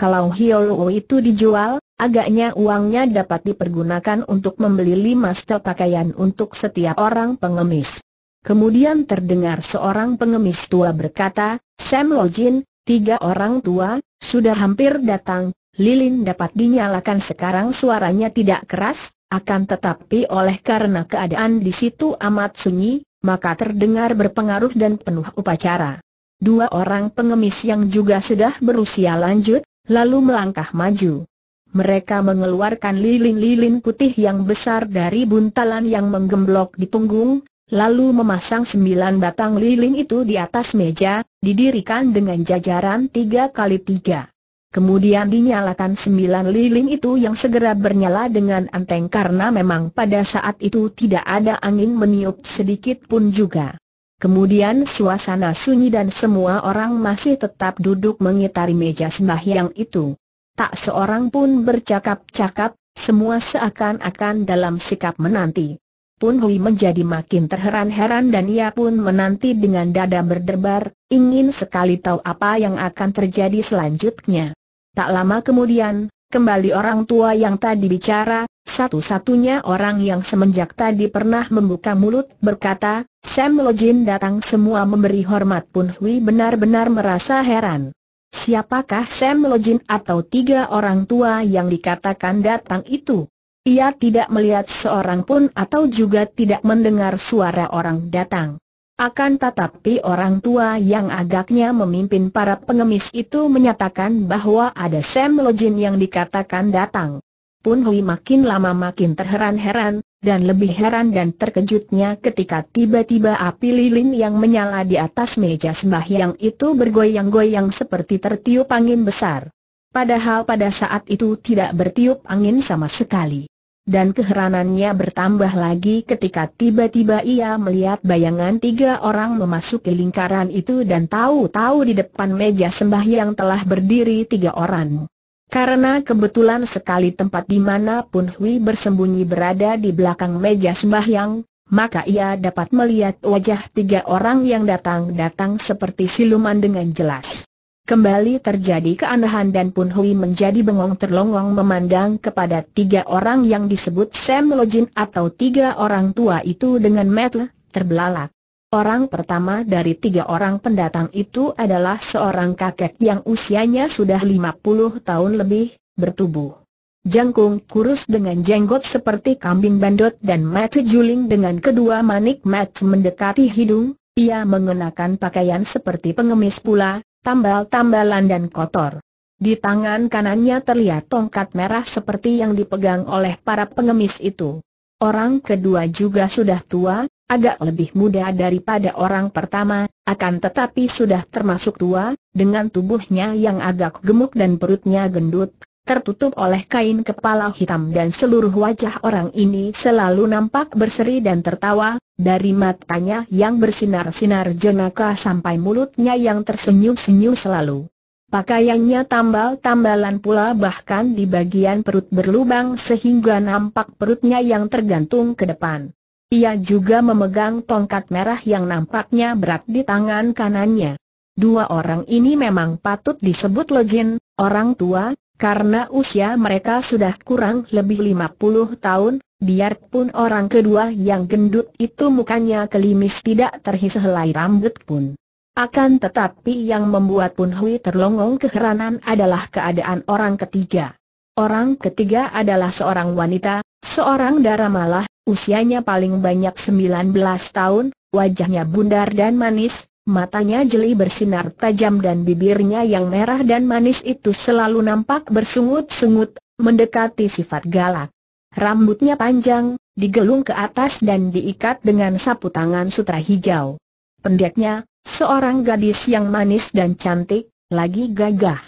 Kalau hiolou itu dijual, agaknya uangnya dapat dipergunakan untuk membeli 5 setel pakaian untuk setiap orang pengemis. Kemudian terdengar seorang pengemis tua berkata, "Sam Lojin, 3 orang tua, sudah hampir datang. Lilin dapat dinyalakan sekarang." Suaranya tidak keras, akan tetapi oleh karena keadaan di situ amat sunyi, maka terdengar berpengaruh dan penuh upacara. 2 orang pengemis yang juga sudah berusia lanjut, lalu melangkah maju. Mereka mengeluarkan lilin-lilin putih yang besar dari buntalan yang menggemblok di punggung, lalu memasang 9 batang lilin itu di atas meja, didirikan dengan jajaran 3x3. Kemudian dinyalakan 9 lilin itu yang segera bernyala dengan anteng karena memang pada saat itu tidak ada angin meniup sedikit pun juga. Kemudian suasana sunyi dan semua orang masih tetap duduk mengitari meja sembahyang itu. Tak seorang pun bercakap-cakap, semua seakan-akan dalam sikap menanti. Pun Hui menjadi makin terheran-heran dan ia pun menanti dengan dada berdebar, ingin sekali tahu apa yang akan terjadi selanjutnya. Tak lama kemudian, kembali orang tua yang tadi bicara, satu-satunya orang yang semenjak tadi pernah membuka mulut berkata, "Sam Lojin datang." Semua memberi hormat. Pun Hui benar-benar merasa heran. Siapakah Sam Lojin atau 3 orang tua yang dikatakan datang itu? Ia tidak melihat seorang pun atau juga tidak mendengar suara orang datang. Akan tetapi orang tua yang agaknya memimpin para pengemis itu menyatakan bahwa ada Sam Lojin yang dikatakan datang. Pun Hui makin lama makin terheran-heran, dan lebih heran dan terkejutnya ketika tiba-tiba api lilin yang menyala di atas meja sembahyang itu bergoyang-goyang seperti tertiup angin besar. Padahal pada saat itu tidak bertiup angin sama sekali. Dan keheranannya bertambah lagi ketika tiba-tiba ia melihat bayangan 3 orang memasuki lingkaran itu dan tahu-tahu di depan meja sembahyang telah berdiri 3 orang. Karena kebetulan sekali tempat di mana Pun Hui bersembunyi berada di belakang meja sembahyang, maka ia dapat melihat wajah 3 orang yang datang seperti siluman dengan jelas. Kembali terjadi keanehan dan Pun Hui menjadi bengong terlongong memandang kepada 3 orang yang disebut Sam Lojin atau 3 orang tua itu dengan mata terbelalak. Orang pertama dari 3 orang pendatang itu adalah seorang kakek yang usianya sudah 50 tahun lebih, bertubuh jangkung kurus dengan jenggot seperti kambing bandot dan mata juling dengan kedua manik mata mendekati hidung. Ia mengenakan pakaian seperti pengemis pula, tambal-tambalan dan kotor. Di tangan kanannya terlihat tongkat merah seperti yang dipegang oleh para pengemis itu. Orang kedua juga sudah tua, agak lebih muda daripada orang pertama, akan tetapi sudah termasuk tua, dengan tubuhnya yang agak gemuk dan perutnya gendut, tertutup oleh kain kepala hitam, dan seluruh wajah orang ini selalu nampak berseri dan tertawa, dari matanya yang bersinar-sinar jenaka sampai mulutnya yang tersenyum-senyum selalu. Pakaiannya tambal-tambalan pula, bahkan di bagian perut berlubang sehingga nampak perutnya yang tergantung ke depan. Ia juga memegang tongkat merah yang nampaknya berat di tangan kanannya. Dua orang ini memang patut disebut lejin, orang tua, karena usia mereka sudah kurang lebih 50 tahun, biarpun orang kedua yang gendut itu mukanya kelimis tidak terhelai rambut pun. Akan tetapi yang membuat Pun Hui terlongong keheranan adalah keadaan orang ketiga. Orang ketiga adalah seorang wanita, seorang daramalah, usianya paling banyak 19 tahun, wajahnya bundar dan manis, matanya jeli bersinar tajam dan bibirnya yang merah dan manis itu selalu nampak bersungut-sungut, mendekati sifat galak. Rambutnya panjang, digelung ke atas dan diikat dengan sapu tangan sutra hijau. Pendeknya, seorang gadis yang manis dan cantik, lagi gagah.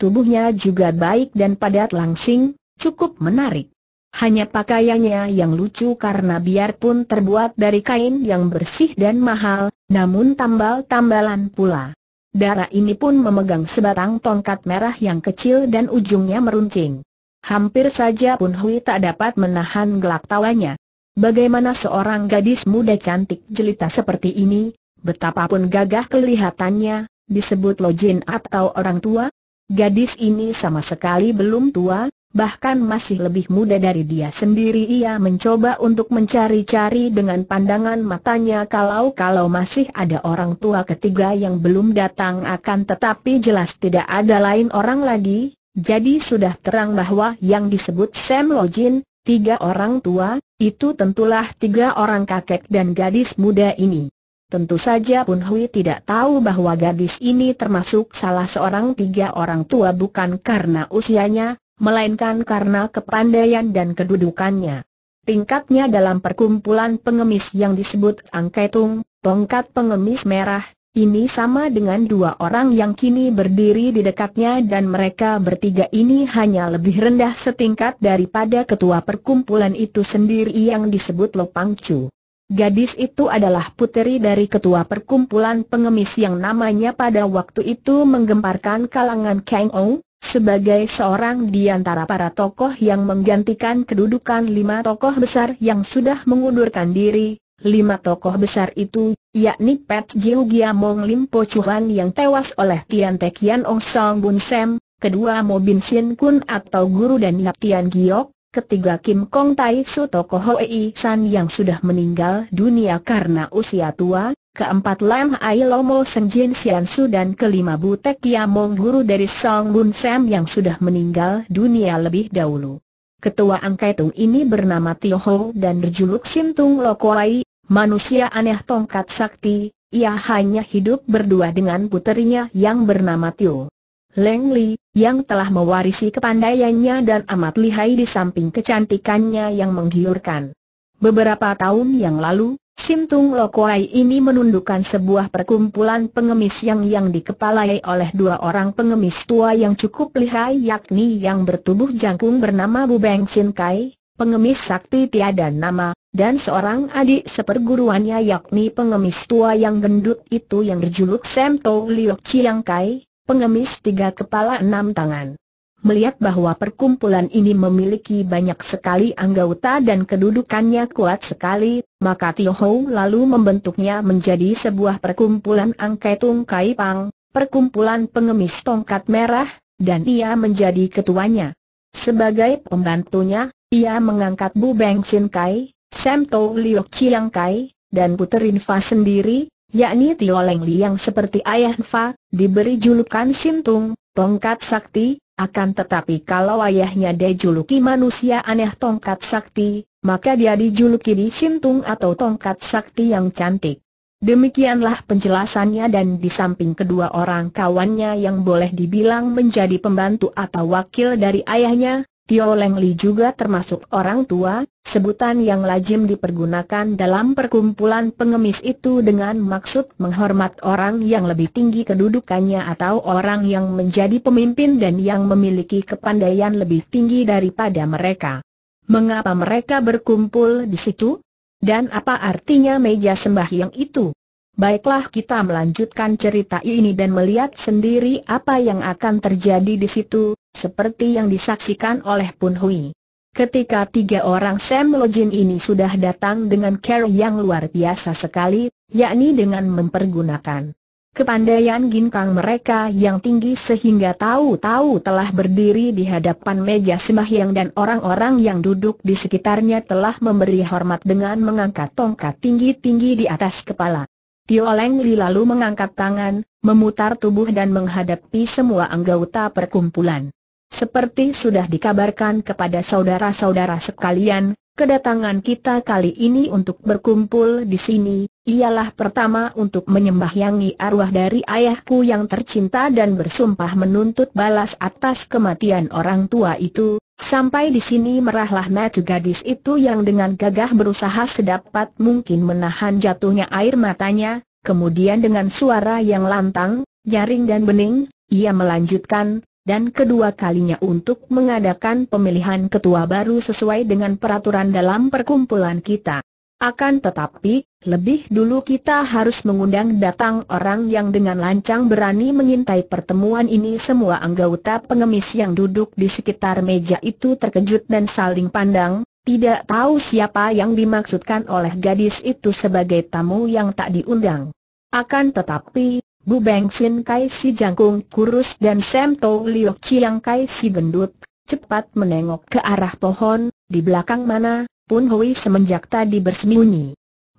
Tubuhnya juga baik dan padat langsing, cukup menarik. Hanya pakaiannya yang lucu karena biarpun terbuat dari kain yang bersih dan mahal, namun tambal-tambalan pula. Darah ini pun memegang sebatang tongkat merah yang kecil dan ujungnya meruncing. Hampir saja Pun Hui tak dapat menahan gelak tawanya. Bagaimana seorang gadis muda cantik jelita seperti ini, betapapun gagah kelihatannya, disebut lojin atau orang tua? Gadis ini sama sekali belum tua, bahkan masih lebih muda dari dia sendiri. Ia mencoba untuk mencari-cari dengan pandangan matanya kalau masih ada orang tua ketiga yang belum datang, akan tetapi jelas tidak ada lain orang lagi. Jadi sudah terang bahwa yang disebut Sam Lojin, tiga orang tua, itu tentulah tiga orang kakek dan gadis muda ini. Tentu saja Pun Hui tidak tahu bahwa gadis ini termasuk salah seorang tiga orang tua bukan karena usianya, melainkan karena kepandaian dan kedudukannya. Tingkatnya dalam perkumpulan pengemis yang disebut Ang Kai Tung, tongkat pengemis merah, ini sama dengan dua orang yang kini berdiri di dekatnya, dan mereka bertiga ini hanya lebih rendah setingkat daripada ketua perkumpulan itu sendiri yang disebut Lo Pang Chu. Gadis itu adalah puteri dari ketua perkumpulan pengemis yang namanya pada waktu itu menggemparkan kalangan Kang Ou, sebagai seorang di antara para tokoh yang menggantikan kedudukan lima tokoh besar yang sudah mengundurkan diri. Lima tokoh besar itu, yakni Pet Jiu Giamong Lim Po Chuan yang tewas oleh Tian Te Kiam Ong Song Bun Sen, kedua Mo Bin Sian Kun atau guru dan Yap Tian Giok, ketiga Kim Kong Tai Su tokoh Hoi San yang sudah meninggal dunia karena usia tua, keempat Lam Ai Lomo Senjin Sian Su, dan kelima Bu Tek Kiamong guru dari Song Bun Sen yang sudah meninggal dunia lebih dahulu. Ketua Ang Kai Tung ini bernama Tio Ho dan berjuluk Sintung Lokoai, manusia aneh tongkat sakti. Ia hanya hidup berdua dengan puterinya yang bernama Tio Leng Li, yang telah mewarisi kepandaiannya dan amat lihai di samping kecantikannya yang menggiurkan. Beberapa tahun yang lalu, Sintung Lokoai ini menundukkan sebuah perkumpulan pengemis yang dikepalai oleh dua orang pengemis tua yang cukup lihai, yakni yang bertubuh jangkung bernama Bu Beng Sin Kai, pengemis sakti tiada nama, dan seorang adik seperguruannya yakni pengemis tua yang gendut itu yang berjuluk Semto Liok Ciang Kai, pengemis tiga kepala enam tangan. Melihat bahwa perkumpulan ini memiliki banyak sekali anggota dan kedudukannya kuat sekali, maka Tio Ho lalu membentuknya menjadi sebuah perkumpulan Ang Kai Tung Kai Pang, perkumpulan pengemis tongkat merah, dan ia menjadi ketuanya. Sebagai pembantunya, ia mengangkat Bu Beng Sin Kai, Semto Liok Ciang Kai, dan puterin Fa sendiri, yakni Tio Leng Li yang seperti ayah Fa, diberi julukan Sintung, tongkat sakti. Akan tetapi kalau ayahnya dijuluki manusia aneh tongkat sakti, maka dia dijuluki di Sintung atau tongkat sakti yang cantik. Demikianlah penjelasannya, dan di samping kedua orang kawannya yang boleh dibilang menjadi pembantu atau wakil dari ayahnya, Tio Leng Li juga termasuk orang tua, sebutan yang lazim dipergunakan dalam perkumpulan pengemis itu dengan maksud menghormat orang yang lebih tinggi kedudukannya atau orang yang menjadi pemimpin dan yang memiliki kepandaian lebih tinggi daripada mereka. Mengapa mereka berkumpul di situ? Dan apa artinya meja sembahyang itu? Baiklah, kita melanjutkan cerita ini dan melihat sendiri apa yang akan terjadi di situ. Seperti yang disaksikan oleh Pun Hui, ketika tiga orang Sam Lojin ini sudah datang dengan cara yang luar biasa sekali, yakni dengan mempergunakan kepandaian ginkang mereka yang tinggi sehingga tahu-tahu telah berdiri di hadapan meja sembahyang dan orang-orang yang duduk di sekitarnya telah memberi hormat dengan mengangkat tongkat tinggi-tinggi di atas kepala. Tio Leng Li lalu mengangkat tangan, memutar tubuh dan menghadapi semua anggota perkumpulan. Seperti sudah dikabarkan kepada saudara-saudara sekalian, kedatangan kita kali ini untuk berkumpul di sini ialah pertama untuk menyembahyangi arwah dari ayahku yang tercinta dan bersumpah menuntut balas atas kematian orang tua itu. Sampai di sini merahlah mata gadis itu yang dengan gagah berusaha sedapat mungkin menahan jatuhnya air matanya. Kemudian dengan suara yang lantang, nyaring dan bening, ia melanjutkan, dan kedua kalinya untuk mengadakan pemilihan ketua baru sesuai dengan peraturan dalam perkumpulan kita. Akan tetapi, lebih dulu kita harus mengundang datang orang yang dengan lancang berani mengintai pertemuan ini. Semua anggota pengemis yang duduk di sekitar meja itu terkejut dan saling pandang, tidak tahu siapa yang dimaksudkan oleh gadis itu sebagai tamu yang tak diundang. Akan tetapi, Bu Beng Sin Kai si jangkung kurus dan Semto Liok Ciang Kai si gendut cepat menengok ke arah pohon, di belakang mana Pun Hui semenjak tadi bersembunyi.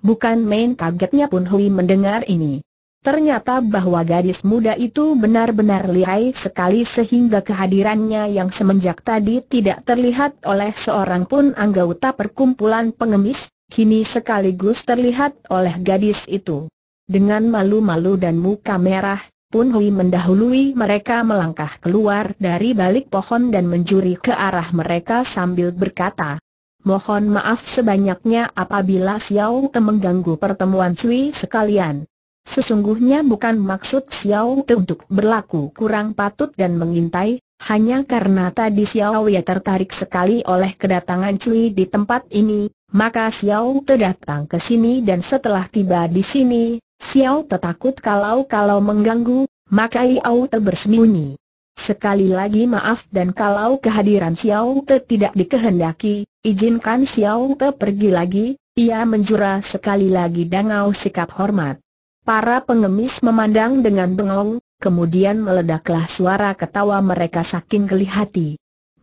Bukan main kagetnya Pun Hui mendengar ini. Ternyata bahwa gadis muda itu benar-benar lihai sekali sehingga kehadirannya yang semenjak tadi tidak terlihat oleh seorang pun anggota perkumpulan pengemis, kini sekaligus terlihat oleh gadis itu. Dengan malu-malu dan muka merah, Pun Hui mendahului mereka melangkah keluar dari balik pohon dan mencuri ke arah mereka sambil berkata, "Mohon maaf sebanyaknya apabila Siao Te mengganggu pertemuan Cui sekalian. Sesungguhnya bukan maksud Siao Te untuk berlaku kurang patut dan mengintai, hanya karena tadi Siao Ya tertarik sekali oleh kedatangan Cui di tempat ini, maka Siao Te datang ke sini dan setelah tiba di sini, Siao Te takut kalau mengganggu, maka Siao Te bersembunyi. Sekali lagi maaf, dan kalau kehadiran Siao Te tidak dikehendaki, izinkan Siao Te pergi lagi." Ia menjura sekali lagi dangau sikap hormat. Para pengemis memandang dengan bengong, kemudian meledaklah suara ketawa mereka saking geli hati.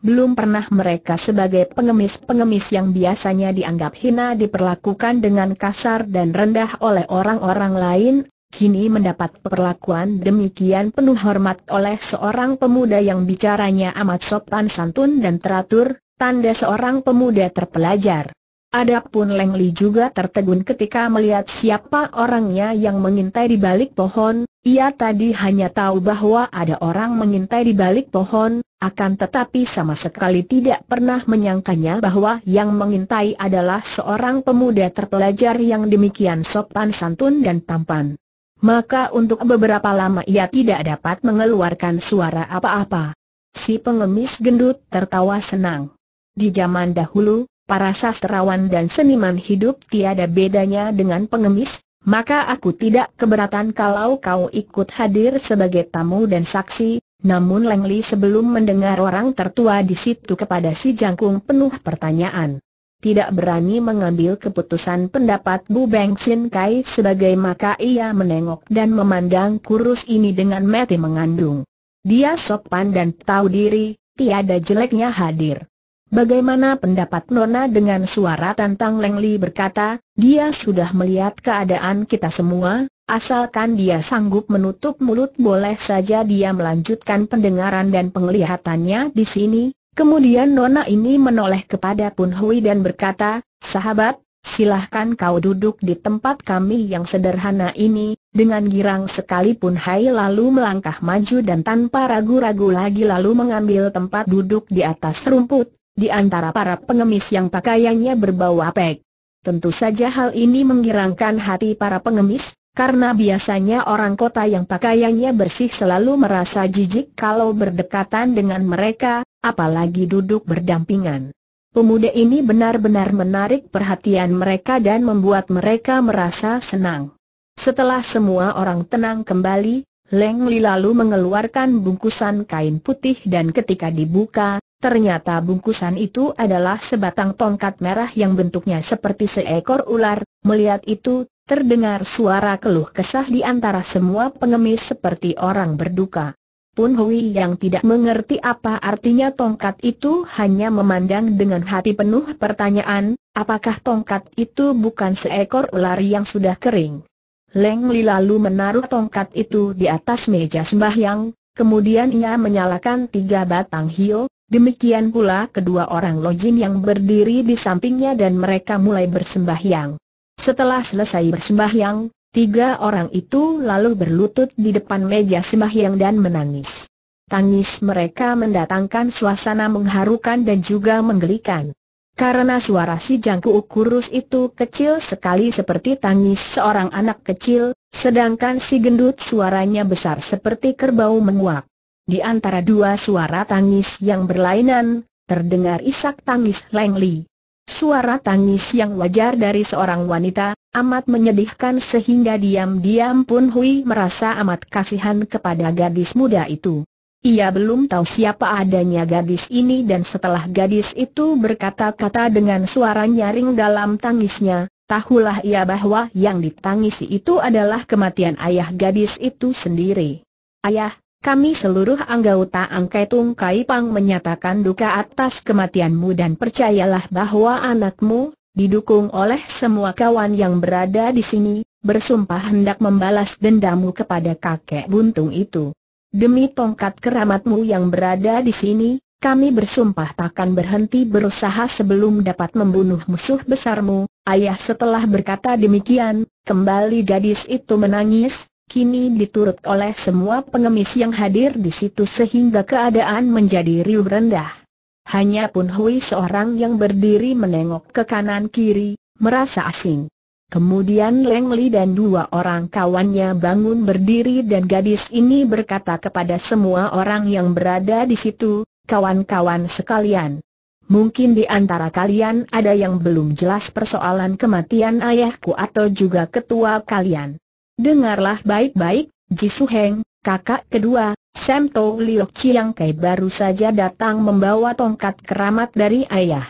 Belum pernah mereka sebagai pengemis-pengemis yang biasanya dianggap hina diperlakukan dengan kasar dan rendah oleh orang-orang lain, kini mendapat perlakuan demikian penuh hormat oleh seorang pemuda yang bicaranya amat sopan santun dan teratur, tanda seorang pemuda terpelajar. Adapun Leng Li juga tertegun ketika melihat siapa orangnya yang mengintai di balik pohon. Ia tadi hanya tahu bahwa ada orang mengintai di balik pohon, akan tetapi sama sekali tidak pernah menyangkanya bahwa yang mengintai adalah seorang pemuda terpelajar yang demikian sopan santun dan tampan. Maka untuk beberapa lama ia tidak dapat mengeluarkan suara apa-apa. Si pengemis gendut tertawa senang. Di zaman dahulu, para sastrawan dan seniman hidup tiada bedanya dengan pengemis. Maka aku tidak keberatan kalau kau ikut hadir sebagai tamu dan saksi. Namun Leng Li sebelum mendengar orang tertua di situ kepada si jangkung penuh pertanyaan, tidak berani mengambil keputusan pendapat Bu Beng Sin Kai sebagai, maka ia menengok dan memandang kurus ini dengan mata mengandung. Dia sopan dan tahu diri, tiada jeleknya hadir. "Bagaimana pendapat Nona?" dengan suara tantang Leng Li berkata, "Dia sudah melihat keadaan kita semua, asalkan dia sanggup menutup mulut boleh saja dia melanjutkan pendengaran dan penglihatannya di sini." Kemudian Nona ini menoleh kepada Pun Hui dan berkata, "Sahabat, silahkan kau duduk di tempat kami yang sederhana ini, Dengan girang sekali Pun Hai lalu melangkah maju dan tanpa ragu-ragu lagi lalu mengambil tempat duduk di atas rumput, di antara para pengemis yang pakaiannya berbau apek. Tentu saja hal ini menggirangkan hati para pengemis, karena biasanya orang kota yang pakaiannya bersih selalu merasa jijik kalau berdekatan dengan mereka, apalagi duduk berdampingan. Pemuda ini benar-benar menarik perhatian mereka dan membuat mereka merasa senang. Setelah semua orang tenang kembali, Leng Li lalu mengeluarkan bungkusan kain putih dan ketika dibuka, ternyata bungkusan itu adalah sebatang tongkat merah yang bentuknya seperti seekor ular. Melihat itu, terdengar suara keluh kesah di antara semua pengemis seperti orang berduka. Pun Hui yang tidak mengerti apa artinya tongkat itu hanya memandang dengan hati penuh pertanyaan, apakah tongkat itu bukan seekor ular yang sudah kering? Leng Li lalu menaruh tongkat itu di atas meja sembahyang, kemudian ia menyalakan 3 batang hio, demikian pula kedua orang lojin yang berdiri di sampingnya dan mereka mulai bersembahyang. Setelah selesai bersembahyang, 3 orang itu lalu berlutut di depan meja sembahyang dan menangis. Tangis mereka mendatangkan suasana mengharukan dan juga menggelikan. Karena suara si jangkuk kurus itu kecil sekali seperti tangis seorang anak kecil, sedangkan si gendut suaranya besar seperti kerbau menguak. Di antara 2 suara tangis yang berlainan, terdengar isak tangis Leng Li. Suara tangis yang wajar dari seorang wanita, amat menyedihkan sehingga diam-diam Pun Hui merasa amat kasihan kepada gadis muda itu. Ia belum tahu siapa adanya gadis ini dan setelah gadis itu berkata-kata dengan suara nyaring dalam tangisnya, tahulah ia bahwa yang ditangisi itu adalah kematian ayah gadis itu sendiri. Ayah, kami seluruh anggota Ang Kai Tung Kai Pang menyatakan duka atas kematianmu dan percayalah bahwa anakmu, didukung oleh semua kawan yang berada di sini, bersumpah hendak membalas dendamu kepada kakek buntung itu. Demi tongkat keramatmu yang berada di sini, kami bersumpah takkan berhenti berusaha sebelum dapat membunuh musuh besarmu. Ayah, setelah berkata demikian, kembali gadis itu menangis, kini diturut oleh semua pengemis yang hadir di situ sehingga keadaan menjadi riuh rendah. Hanya Pun Hui seorang yang berdiri menengok ke kanan kiri, merasa asing. Kemudian Leng Li dan 2 orang kawannya bangun berdiri dan gadis ini berkata kepada semua orang yang berada di situ, kawan-kawan sekalian, mungkin di antara kalian ada yang belum jelas persoalan kematian ayahku atau juga ketua kalian. Dengarlah baik-baik, Ji Su Heng, kakak kedua, Semto Liok Ciang Kai baru saja datang membawa tongkat keramat dari ayah.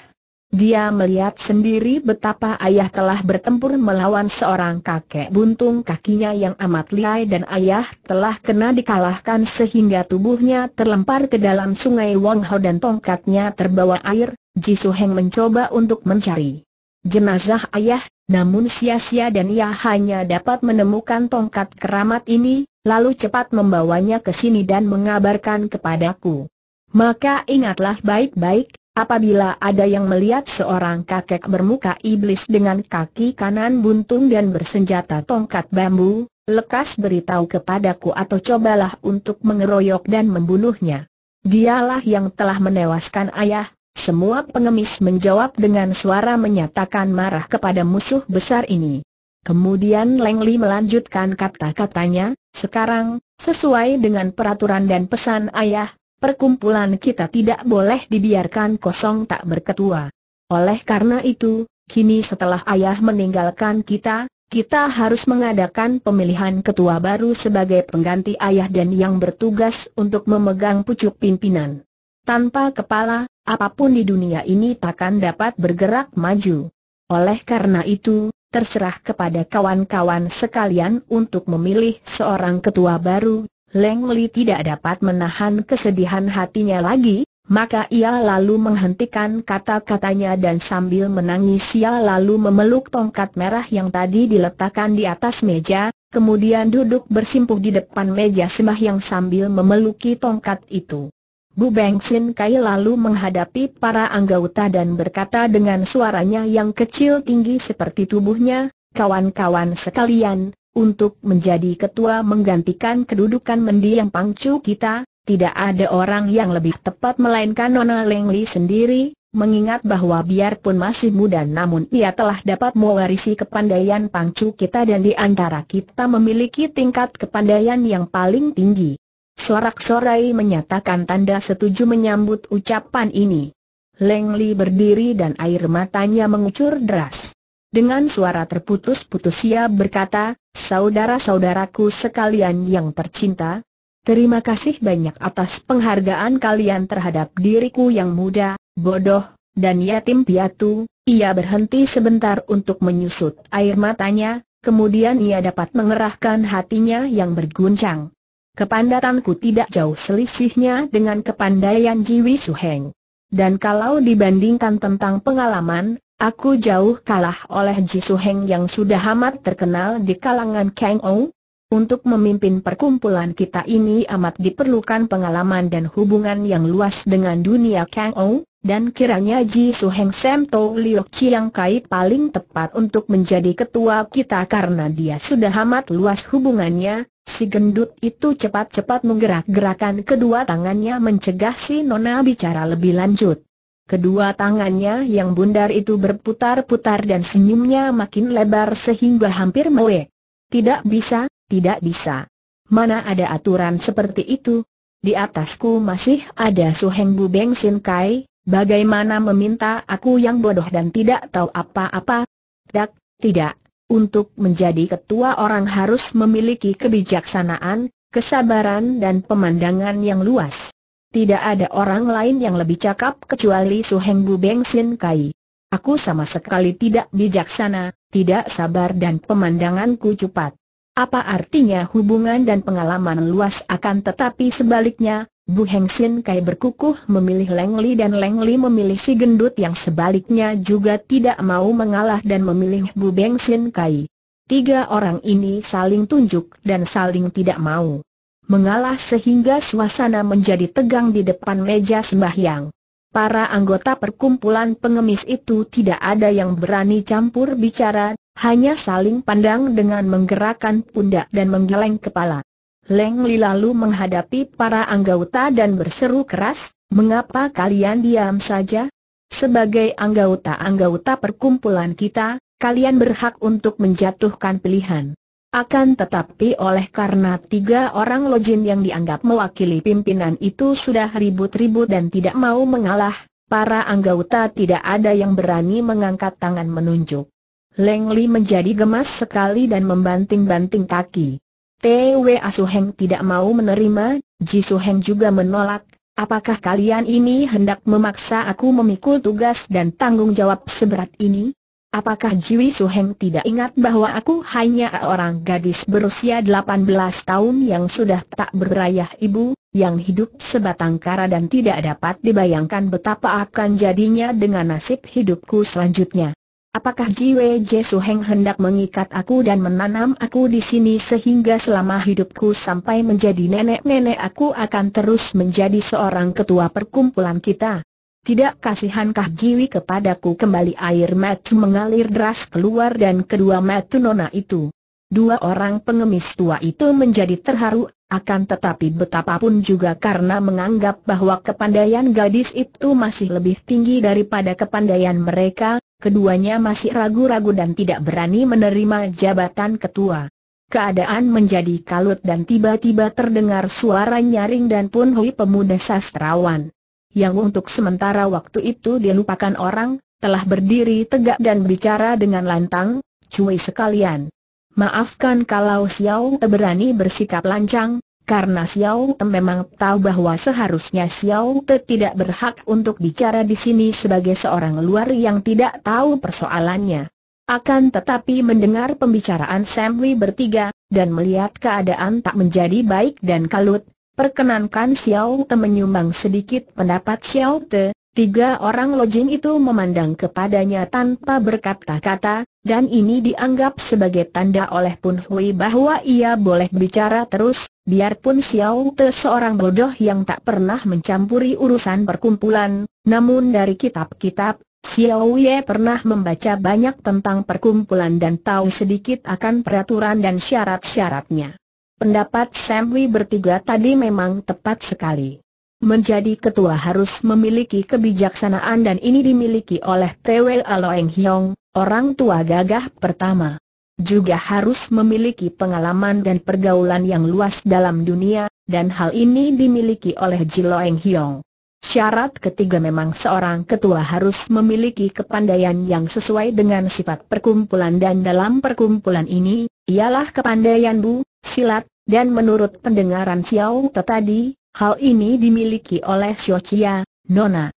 Dia melihat sendiri betapa ayah telah bertempur melawan seorang kakek buntung kakinya yang amat lihai dan ayah telah kena dikalahkan sehingga tubuhnya terlempar ke dalam sungai Wong Ho dan tongkatnya terbawa air. Ji Su Heng mencoba untuk mencari jenazah ayah, namun sia-sia dan ia hanya dapat menemukan tongkat keramat ini, lalu cepat membawanya ke sini dan mengabarkan kepadaku. Maka ingatlah baik-baik. Apabila ada yang melihat seorang kakek bermuka iblis dengan kaki kanan buntung dan bersenjata tongkat bambu, lekas beritahu kepadaku atau cobalah untuk mengeroyok dan membunuhnya. Dialah yang telah menewaskan ayah. Semua pengemis menjawab dengan suara menyatakan marah kepada musuh besar ini. Kemudian Leng Li melanjutkan kata-katanya, sekarang, sesuai dengan peraturan dan pesan ayah, perkumpulan kita tidak boleh dibiarkan kosong tak berketua. Oleh karena itu, kini setelah ayah meninggalkan kita, kita harus mengadakan pemilihan ketua baru sebagai pengganti ayah dan yang bertugas untuk memegang pucuk pimpinan. Tanpa kepala, apapun di dunia ini takkan dapat bergerak maju. Oleh karena itu, terserah kepada kawan-kawan sekalian untuk memilih seorang ketua baru. Leng Li tidak dapat menahan kesedihan hatinya lagi, maka ia lalu menghentikan kata-katanya dan sambil menangis ia lalu memeluk tongkat merah yang tadi diletakkan di atas meja, kemudian duduk bersimpuh di depan meja sembahyang sambil memeluki tongkat itu. Bu Beng Sin Kai lalu menghadapi para anggota dan berkata dengan suaranya yang kecil tinggi seperti tubuhnya, kawan-kawan sekalian, untuk menjadi ketua menggantikan kedudukan mendiang pangcu kita, tidak ada orang yang lebih tepat melainkan Nona Leng Li sendiri, mengingat bahwa biarpun masih muda namun ia telah dapat mewarisi kepandaian pangcu kita dan di antara kita memiliki tingkat kepandaian yang paling tinggi. Sorak-sorai menyatakan tanda setuju menyambut ucapan ini. Leng Li berdiri dan air matanya mengucur deras. Dengan suara terputus-putus ia berkata, "Saudara-saudaraku sekalian yang tercinta, terima kasih banyak atas penghargaan kalian terhadap diriku yang muda, bodoh, dan yatim piatu." Ia berhenti sebentar untuk menyusut air matanya, kemudian ia dapat mengerahkan hatinya yang berguncang. "Kepandaianku tidak jauh selisihnya dengan kepandaian Jiwi Suheng. Dan kalau dibandingkan tentang pengalaman, aku jauh kalah oleh Ji Suheng yang sudah amat terkenal di kalangan Kang Ou. Untuk memimpin perkumpulan kita ini amat diperlukan pengalaman dan hubungan yang luas dengan dunia Kang Ou, dan kiranya Ji Suheng Semto Liok Ciang Kai paling tepat untuk menjadi ketua kita karena dia sudah amat luas hubungannya." Si gendut itu cepat-cepat menggerak-gerakan kedua tangannya mencegah si Nona bicara lebih lanjut. Kedua tangannya yang bundar itu berputar-putar dan senyumnya makin lebar sehingga hampir mewek. "Tidak bisa, tidak bisa. Mana ada aturan seperti itu? Di atasku masih ada Suheng Bu Beng Sin Kai, bagaimana meminta aku yang bodoh dan tidak tahu apa-apa? Tidak, tidak. Untuk menjadi ketua orang harus memiliki kebijaksanaan, kesabaran dan pemandangan yang luas. Tidak ada orang lain yang lebih cakap kecuali Suheng Bu Beng Sin Kai. Aku sama sekali tidak bijaksana, tidak sabar dan pemandanganku cepat. Apa artinya hubungan dan pengalaman luas?" Akan tetapi sebaliknya, Bu Beng Sin Kai berkukuh memilih Leng Li dan Leng Li memilih si gendut yang sebaliknya juga tidak mau mengalah dan memilih Bu Beng Sin Kai. Tiga orang ini saling tunjuk dan saling tidak mau mengalah sehingga suasana menjadi tegang di depan meja sembahyang. Para anggota perkumpulan pengemis itu tidak ada yang berani campur bicara, hanya saling pandang dengan menggerakkan pundak dan menggeleng kepala. Leng Li lalu menghadapi para anggota dan berseru keras, "Mengapa kalian diam saja? Sebagai anggota-anggota perkumpulan kita, kalian berhak untuk menjatuhkan pilihan. Akan tetapi oleh karena tiga orang lojin yang dianggap mewakili pimpinan itu sudah ribut-ribut dan tidak mau mengalah, para anggota tidak ada yang berani mengangkat tangan menunjuk." Leng Li menjadi gemas sekali dan membanting-banting kaki. "Twa Suheng tidak mau menerima, Ji Suheng juga menolak. Apakah kalian ini hendak memaksa aku memikul tugas dan tanggung jawab seberat ini? Apakah Jiwi Suheng tidak ingat bahwa aku hanya orang gadis berusia 18 tahun yang sudah tak berayah ibu, yang hidup sebatang kara dan tidak dapat dibayangkan betapa akan jadinya dengan nasib hidupku selanjutnya? Apakah Jiwi Suheng hendak mengikat aku dan menanam aku di sini sehingga selama hidupku sampai menjadi nenek-nenek aku akan terus menjadi seorang ketua perkumpulan kita? Tidak kasihankah Jiwi kepadaku?" Kembali air mata mengalir deras keluar dan kedua mata nona itu. Dua orang pengemis tua itu menjadi terharu, akan tetapi betapapun juga karena menganggap bahwa kepandaian gadis itu masih lebih tinggi daripada kepandaian mereka, keduanya masih ragu-ragu dan tidak berani menerima jabatan ketua. Keadaan menjadi kalut dan tiba-tiba terdengar suara nyaring dan Pun Hui pemuda sastrawan, yang untuk sementara waktu itu dilupakan orang, telah berdiri tegak dan bicara dengan lantang, "Cuy sekalian, maafkan kalau Siao berani bersikap lancang, karena Siao memang tahu bahwa seharusnya Siao tidak berhak untuk bicara di sini sebagai seorang luar yang tidak tahu persoalannya." Akan tetapi mendengar pembicaraan Samwi bertiga, dan melihat keadaan tak menjadi baik dan kalut, "Perkenankan Siao Te menyumbang sedikit pendapat Siao Te." Tiga orang lojin itu memandang kepadanya tanpa berkata-kata, dan ini dianggap sebagai tanda oleh Pun Hui bahwa ia boleh bicara terus, biarpun Siao Te seorang bodoh yang tak pernah mencampuri urusan perkumpulan. Namun dari kitab-kitab, Siao Ye pernah membaca banyak tentang perkumpulan dan tahu sedikit akan peraturan dan syarat-syaratnya. Pendapat Sam Hui bertiga tadi memang tepat sekali. Menjadi ketua harus memiliki kebijaksanaan dan ini dimiliki oleh Twe Aloeng Hiong, orang tua gagah pertama. Juga harus memiliki pengalaman dan pergaulan yang luas dalam dunia, dan hal ini dimiliki oleh Ji Loeng Hiong. Syarat ketiga memang seorang ketua harus memiliki kepandaian yang sesuai dengan sifat perkumpulan dan dalam perkumpulan ini, ialah kepandaian bu, silat, dan menurut pendengaran Siao Te tadi, hal ini dimiliki oleh Xiao Chia, Nona.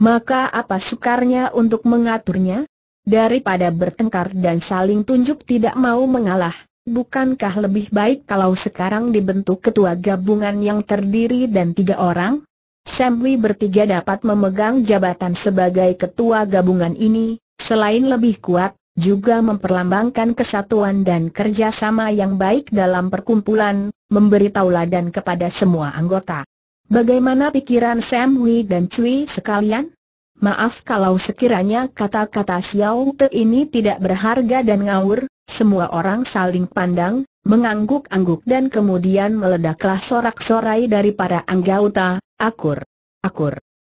Maka apa sukarnya untuk mengaturnya? Daripada bertengkar dan saling tunjuk tidak mau mengalah, bukankah lebih baik kalau sekarang dibentuk ketua gabungan yang terdiri dan 3 orang? Sam Hui bertiga dapat memegang jabatan sebagai ketua gabungan ini, selain lebih kuat, juga memperlambangkan kesatuan dan kerjasama yang baik dalam perkumpulan, memberitahu ladan kepada semua anggota. Bagaimana pikiran Sam Hui dan Cui sekalian? Maaf kalau sekiranya kata-kata Siao Te ini tidak berharga dan ngawur, semua orang saling pandang, mengangguk-angguk dan kemudian meledaklah sorak-sorai dari para anggota. Akur.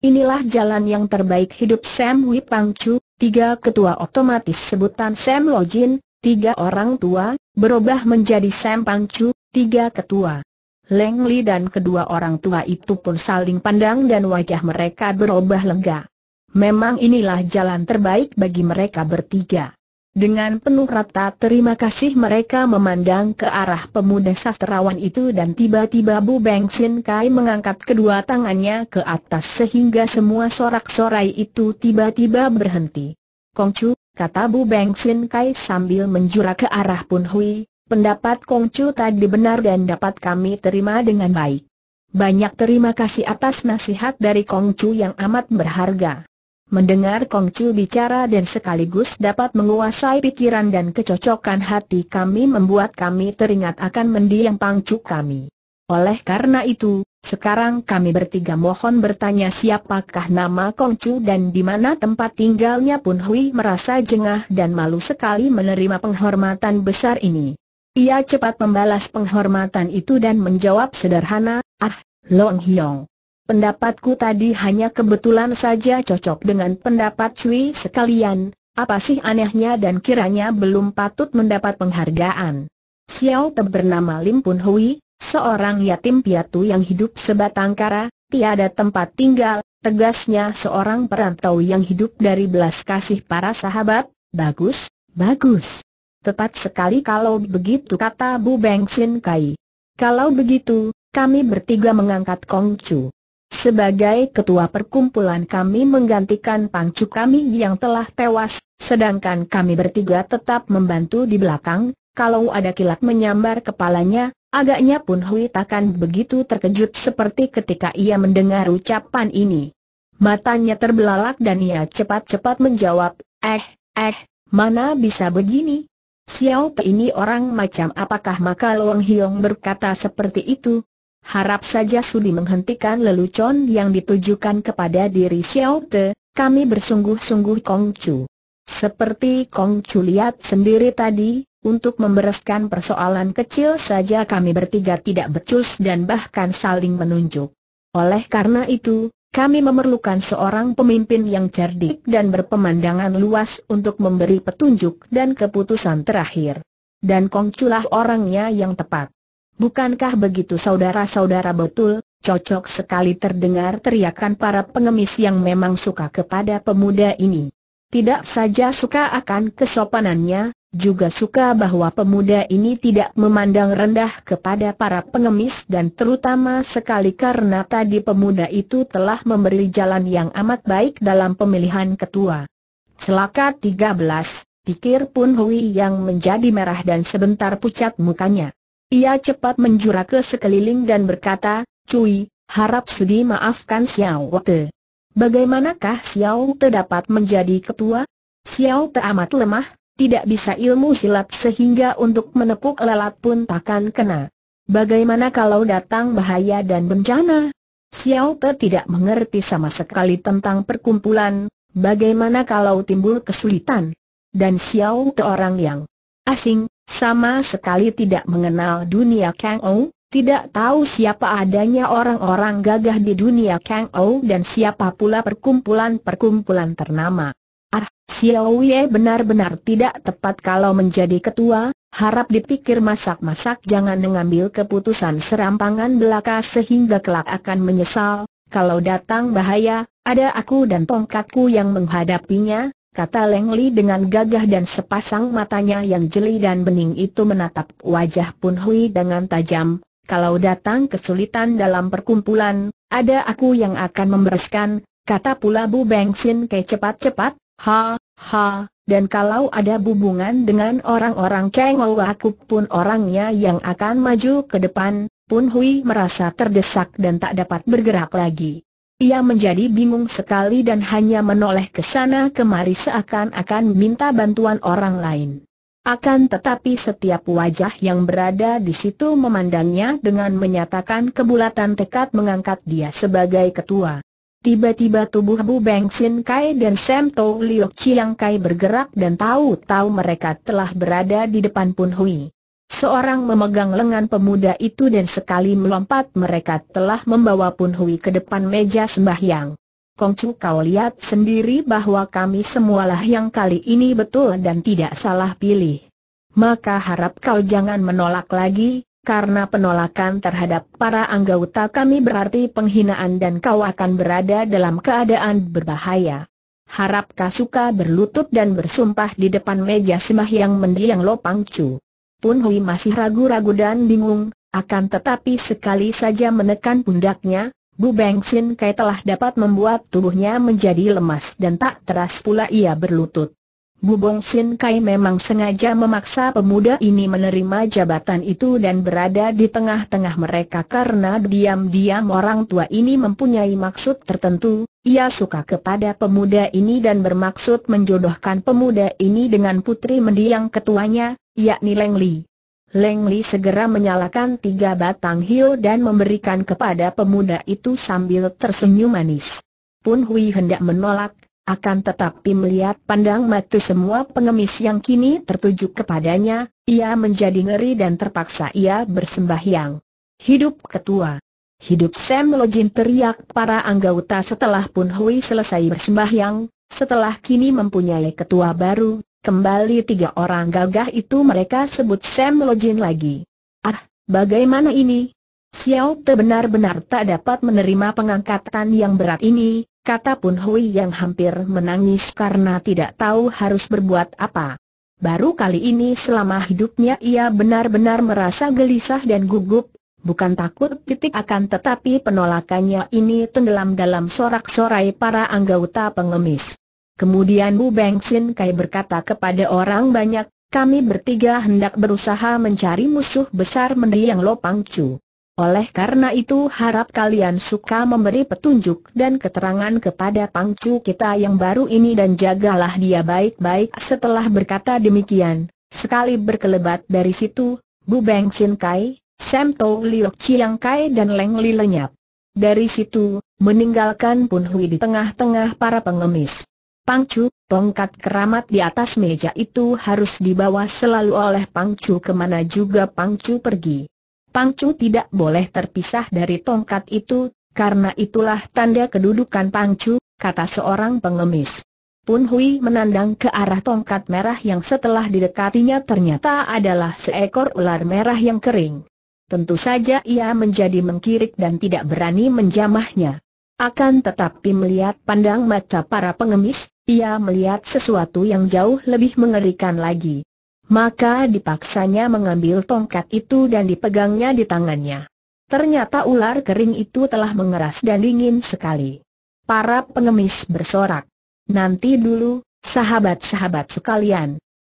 Inilah jalan yang terbaik hidup Sam Hui Pangcu, 3 ketua otomatis sebutan Sam Lojin, 3 orang tua, berubah menjadi Sam Pangcu, 3 ketua. Leng Li dan kedua orang tua itu pun saling pandang dan wajah mereka berubah lega. Memang inilah jalan terbaik bagi mereka bertiga. Dengan penuh rasa terima kasih mereka memandang ke arah pemuda sastrawan itu dan tiba-tiba Bu Beng Sin Kai mengangkat kedua tangannya ke atas sehingga semua sorak-sorai itu tiba-tiba berhenti. "Kong Chu," kata Bu Beng Sin Kai sambil menjura ke arah Pun Hui, "pendapat Kong Chu tadi benar dan dapat kami terima dengan baik. Banyak terima kasih atas nasihat dari Kong Chu yang amat berharga." Mendengar Kong Chu bicara dan sekaligus dapat menguasai pikiran dan kecocokan hati kami membuat kami teringat akan mendiang Pangcu kami. Oleh karena itu, sekarang kami bertiga mohon bertanya siapakah nama Kong Chu dan di mana tempat tinggalnya. Pun Hui merasa jengah dan malu sekali menerima penghormatan besar ini. Ia cepat membalas penghormatan itu dan menjawab sederhana, Long Hiong. Pendapatku tadi hanya kebetulan saja cocok dengan pendapat Cui sekalian, apa sih anehnya dan kiranya belum patut mendapat penghargaan. Siao Te bernama Lim Pun Hui, seorang yatim piatu yang hidup sebatang kara, tiada tempat tinggal, tegasnya seorang perantau yang hidup dari belas kasih para sahabat. Bagus. Tepat sekali kalau begitu, kata Bu Beng Sin Kai. Kalau begitu, kami bertiga mengangkat Kong Chu. Sebagai ketua perkumpulan kami menggantikan Pangcu kami yang telah tewas, sedangkan kami bertiga tetap membantu di belakang. Kalau ada kilat menyambar kepalanya, agaknya Pun Hui takkan begitu terkejut seperti ketika ia mendengar ucapan ini. Matanya terbelalak dan ia cepat-cepat menjawab, mana bisa begini? Siao Te ini orang macam apakah? Maka Long Hiong berkata seperti itu. Harap saja sudi menghentikan lelucon yang ditujukan kepada diri Siao Te. Kami bersungguh-sungguh Kong Chu. Seperti Kong Chu lihat sendiri tadi, untuk membereskan persoalan kecil saja kami bertiga tidak becus dan bahkan saling menunjuk. Oleh karena itu, kami memerlukan seorang pemimpin yang cerdik dan berpemandangan luas untuk memberi petunjuk dan keputusan terakhir. Dan Kong Chu lah orangnya yang tepat. Bukankah begitu saudara-saudara? Betul, cocok sekali, terdengar teriakan para pengemis yang memang suka kepada pemuda ini. Tidak saja suka akan kesopanannya, juga suka bahwa pemuda ini tidak memandang rendah kepada para pengemis dan terutama sekali karena tadi pemuda itu telah memberi jalan yang amat baik dalam pemilihan ketua. Celaka 13, pikir Pun Hui yang menjadi merah dan sebentar pucat mukanya. Ia cepat menjura ke sekeliling dan berkata, Cui, harap sudi maafkan Siao Te. Bagaimanakah Siao Te dapat menjadi ketua? Siao Te amat lemah, tidak bisa ilmu silat sehingga untuk menepuk lalat pun takkan kena. Bagaimana kalau datang bahaya dan bencana? Siao Te tidak mengerti sama sekali tentang perkumpulan, bagaimana kalau timbul kesulitan? Dan Siao Te orang yang asing, sama sekali tidak mengenal dunia Kang Ou, tidak tahu siapa adanya orang-orang gagah di dunia Kang Ou dan siapa pula perkumpulan-perkumpulan ternama. Ah, Siao Ye benar-benar tidak tepat kalau menjadi ketua, harap dipikir masak-masak jangan mengambil keputusan serampangan belaka sehingga kelak akan menyesal. Kalau datang bahaya, ada aku dan tongkatku yang menghadapinya, kata Leng Li dengan gagah dan sepasang matanya yang jeli dan bening itu menatap wajah Pun Hui dengan tajam. Kalau datang kesulitan dalam perkumpulan, ada aku yang akan membereskan, kata pula Bu Beng Sin Kai cepat-cepat. Ha, ha, dan kalau ada hubungan dengan orang-orang Kang Ou, aku pun orangnya yang akan maju ke depan. Pun Hui merasa terdesak dan tak dapat bergerak lagi. Ia menjadi bingung sekali dan hanya menoleh ke sana kemari seakan-akan minta bantuan orang lain. Akan tetapi setiap wajah yang berada di situ memandangnya dengan menyatakan kebulatan tekad mengangkat dia sebagai ketua. Tiba-tiba tubuh Bu Beng Sin Kai dan Semto Liok Ciang Kai bergerak dan tahu-tahu mereka telah berada di depan Pun Hui. Seorang memegang lengan pemuda itu dan sekali melompat mereka telah membawa Pun Hui ke depan meja sembahyang. Kongcu, kau lihat sendiri bahwa kami semualah yang kali ini betul dan tidak salah pilih. Maka harap kau jangan menolak lagi, karena penolakan terhadap para anggota kami berarti penghinaan dan kau akan berada dalam keadaan berbahaya. Harap kau suka berlutut dan bersumpah di depan meja sembahyang mendiang Lopang Chu. Pun Hui masih ragu-ragu dan bingung, akan tetapi sekali saja menekan pundaknya, Bu Beng Sin Kai telah dapat membuat tubuhnya menjadi lemas dan tak teras pula ia berlutut. Bu Beng Sin Kai memang sengaja memaksa pemuda ini menerima jabatan itu dan berada di tengah-tengah mereka karena diam-diam orang tua ini mempunyai maksud tertentu. Ia suka kepada pemuda ini dan bermaksud menjodohkan pemuda ini dengan putri mendiang ketuanya, yakni Leng Li. Leng Li segera menyalakan 3 batang hio dan memberikan kepada pemuda itu sambil tersenyum manis. Pun Hui hendak menolak, akan tetapi melihat pandang mata semua pengemis yang kini tertuju kepadanya, ia menjadi ngeri dan terpaksa ia bersembahyang. Hidup ketua! Hidup Sam Lojin, teriak para anggota setelah Pun Hui selesai bersembahyang. Setelah kini mempunyai ketua baru, kembali 3 orang gagah itu mereka sebut Sam Lojin lagi. Ah, bagaimana ini? Siao Te benar-benar tak dapat menerima pengangkatan yang berat ini, kata Pun Hui yang hampir menangis karena tidak tahu harus berbuat apa. Baru kali ini selama hidupnya ia benar-benar merasa gelisah dan gugup, bukan takut akan tetapi penolakannya ini tenggelam dalam sorak-sorai para anggota pengemis. Kemudian Bu Beng Sin Kai berkata kepada orang banyak, kami bertiga hendak berusaha mencari musuh besar mendiang Lopang Chu. Oleh karena itu harap kalian suka memberi petunjuk dan keterangan kepada Pang Chu kita yang baru ini dan jagalah dia baik-baik. Setelah berkata demikian, sekali berkelebat dari situ, Bu Beng Sin Kai, Semto Liok Ciang Kai dan Leng Li lenyap. Dari situ, meninggalkan Pun Hui di tengah-tengah para pengemis. Pang Chu, tongkat keramat di atas meja itu harus dibawa selalu oleh Pang Chu kemana juga Pang Chu pergi. Pang Chu tidak boleh terpisah dari tongkat itu, karena itulah tanda kedudukan Pang Chu, kata seorang pengemis. Pun Hui menandang ke arah tongkat merah yang setelah didekatinya ternyata adalah seekor ular merah yang kering. Tentu saja ia menjadi mengkirik dan tidak berani menjamahnya. Akan tetapi melihat pandang mata para pengemis, ia melihat sesuatu yang jauh lebih mengerikan lagi. Maka dipaksanya mengambil tongkat itu dan dipegangnya di tangannya. Ternyata ular kering itu telah mengeras dan dingin sekali. Para pengemis bersorak. Nanti dulu, sahabat-sahabat sekalian.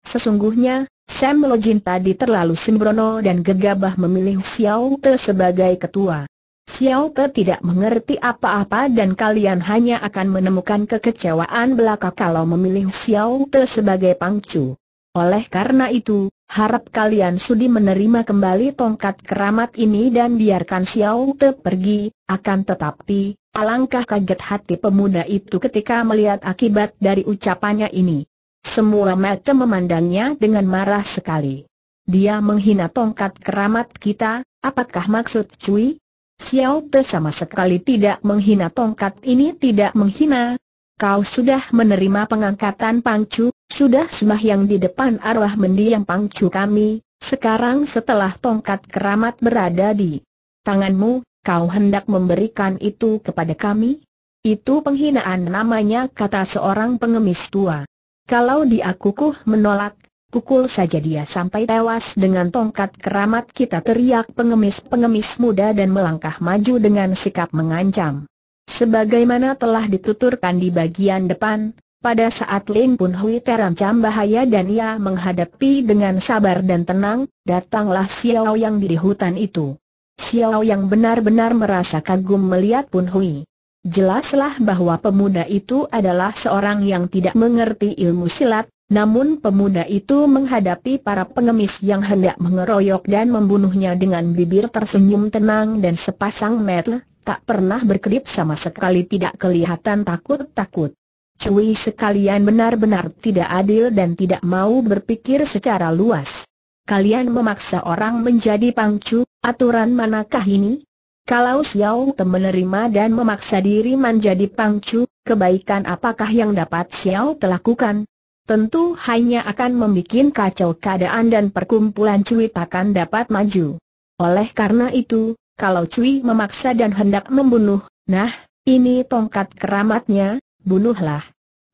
Sesungguhnya, Sam Lojin tadi terlalu sembrono dan gegabah memilih Siao Te sebagai ketua. Siao Te tidak mengerti apa-apa dan kalian hanya akan menemukan kekecewaan belaka kalau memilih Siao Te sebagai Pang Chu. Oleh karena itu, harap kalian sudi menerima kembali tongkat keramat ini dan biarkan Siao Te pergi. Akan tetapi, Alangkah kaget hati pemuda itu ketika melihat akibat dari ucapannya ini. Semua mata memandangnya dengan marah sekali. Dia menghina tongkat keramat kita, apakah maksud Cui? Siao Te sama sekali tidak menghina tongkat ini, tidak menghina. Kau sudah menerima pengangkatan Pangcu, sudah sembahyang di depan arwah mendiang Pangcu kami. Sekarang setelah tongkat keramat berada di tanganmu, kau hendak memberikan itu kepada kami? Itu penghinaan namanya, kata seorang pengemis tua. Kalau dia kukuh menolak, pukul saja dia sampai tewas dengan tongkat keramat kita, teriak pengemis-pengemis muda dan melangkah maju dengan sikap mengancam. Sebagaimana telah dituturkan di bagian depan, pada saat Lin Pun Hui terancam bahaya dan ia menghadapi dengan sabar dan tenang, datanglah Siao Yang di hutan itu. Siao Yang benar-benar merasa kagum melihat Pun Hui. Jelaslah bahwa pemuda itu adalah seorang yang tidak mengerti ilmu silat. Namun pemuda itu menghadapi para pengemis yang hendak mengeroyok dan membunuhnya dengan bibir tersenyum tenang dan sepasang mata tak pernah berkedip, sama sekali tidak kelihatan takut-takut. Cui sekalian benar-benar tidak adil dan tidak mau berpikir secara luas. Kalian memaksa orang menjadi pangcu, aturan manakah ini? Kalau Siao Te menerima dan memaksa diri menjadi pangcu, kebaikan apakah yang dapat Siao Te lakukan? Tentu hanya akan membuat kacau keadaan dan perkumpulan Cui takkan dapat maju. Oleh karena itu, kalau Cui memaksa dan hendak membunuh, nah, ini tongkat keramatnya, bunuhlah.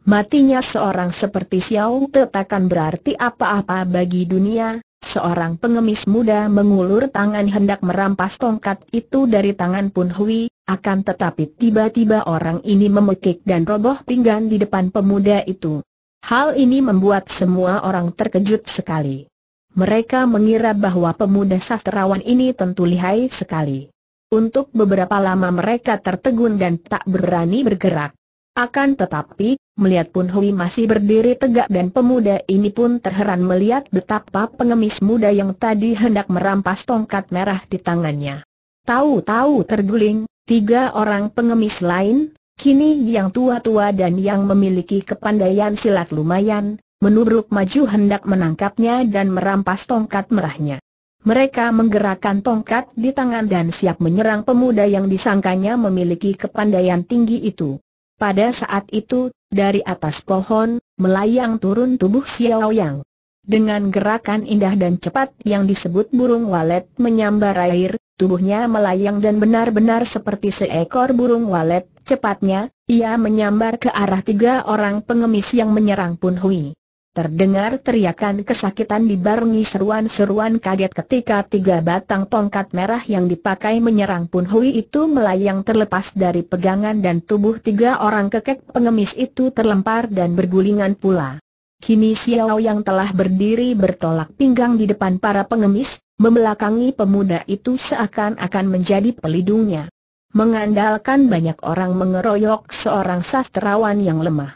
Matinya seorang seperti Siao Te takkan berarti apa-apa bagi dunia. Seorang pengemis muda mengulur tangan hendak merampas tongkat itu dari tangan Pun Hui, akan tetapi tiba-tiba orang ini memekik dan roboh pinggan di depan pemuda itu. Hal ini membuat semua orang terkejut sekali. Mereka mengira bahwa pemuda sastrawan ini tentu lihai sekali. Untuk beberapa lama mereka tertegun dan tak berani bergerak. Akan tetapi, melihat Pun Hui masih berdiri tegak dan pemuda ini pun terheran melihat betapa pengemis muda yang tadi hendak merampas tongkat merah di tangannya. Tahu-tahu terguling, tiga orang pengemis lain. Kini yang tua-tua dan yang memiliki kepandaian silat lumayan, menubruk maju hendak menangkapnya dan merampas tongkat merahnya. Mereka menggerakkan tongkat di tangan dan siap menyerang pemuda yang disangkanya memiliki kepandaian tinggi itu. Pada saat itu, dari atas pohon, melayang turun tubuh Siao Yang. Dengan gerakan indah dan cepat yang disebut burung walet menyambar air, tubuhnya melayang dan benar-benar seperti seekor burung walet. Cepatnya, ia menyambar ke arah tiga orang pengemis yang menyerang Pun Hui. Terdengar teriakan kesakitan dibarengi seruan-seruan kaget ketika tiga batang tongkat merah yang dipakai menyerang Pun Hui itu melayang terlepas dari pegangan dan tubuh tiga orang kekek pengemis itu terlempar dan bergulingan pula. Kini Siao Yang telah berdiri bertolak pinggang di depan para pengemis, membelakangi pemuda itu seakan-akan menjadi pelindungnya. Mengandalkan banyak orang mengeroyok seorang sastrawan yang lemah.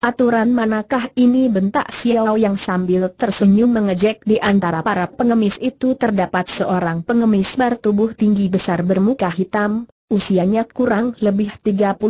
Aturan manakah ini, bentak Siao Yang sambil tersenyum mengejek. Di antara para pengemis itu terdapat seorang pengemis bertubuh tinggi besar bermuka hitam, usianya kurang lebih 35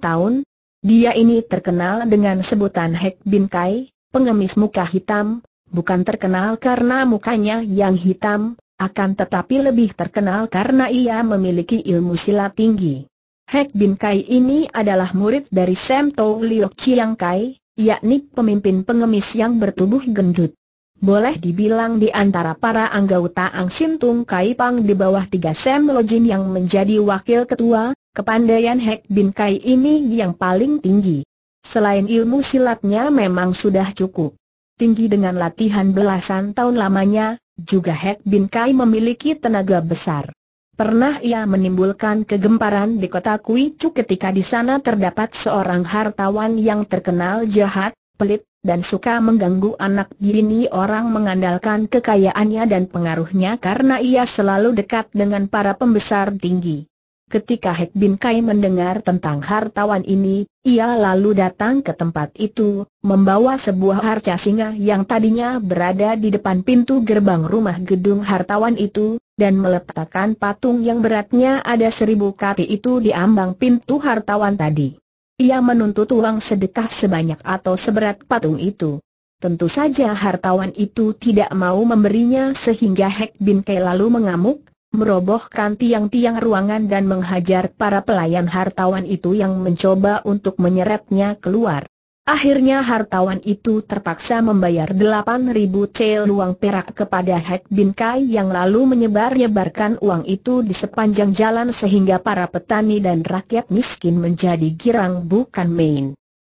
tahun. Dia ini terkenal dengan sebutan Hek Bin Kai, pengemis muka hitam, bukan terkenal karena mukanya yang hitam. Akan tetapi lebih terkenal karena ia memiliki ilmu silat tinggi. Hek Bin Kai ini adalah murid dari Semto Liok Ciang Kai, yakni pemimpin pengemis yang bertubuh gendut. Boleh dibilang di antara para anggota Ang Sintung Kai Pang di bawah 3 Sam Lojin yang menjadi wakil ketua, kepandaian Hek Bin Kai ini yang paling tinggi. Selain ilmu silatnya memang sudah cukup tinggi dengan latihan belasan tahun lamanya, juga Hek Bin Kai memiliki tenaga besar. Pernah ia menimbulkan kegemparan di kota Kui Chuk ketika di sana terdapat seorang hartawan yang terkenal jahat, pelit, dan suka mengganggu anak bini orang. Mengandalkan kekayaannya dan pengaruhnya karena ia selalu dekat dengan para pembesar tinggi. Ketika Hek Bin Kai mendengar tentang hartawan ini, ia lalu datang ke tempat itu, membawa sebuah harca singa yang tadinya berada di depan pintu gerbang rumah gedung hartawan itu, dan meletakkan patung yang beratnya ada 1000 kati itu di ambang pintu hartawan tadi. Ia menuntut uang sedekah sebanyak atau seberat patung itu. Tentu saja hartawan itu tidak mau memberinya sehingga Hek Bin Kai lalu mengamuk, merobohkan tiang-tiang ruangan dan menghajar para pelayan hartawan itu yang mencoba untuk menyeretnya keluar. Akhirnya hartawan itu terpaksa membayar 8.000 cel uang perak kepada Hek Bin Kai yang lalu menyebar-nyebarkan uang itu di sepanjang jalan sehingga para petani dan rakyat miskin menjadi girang bukan main.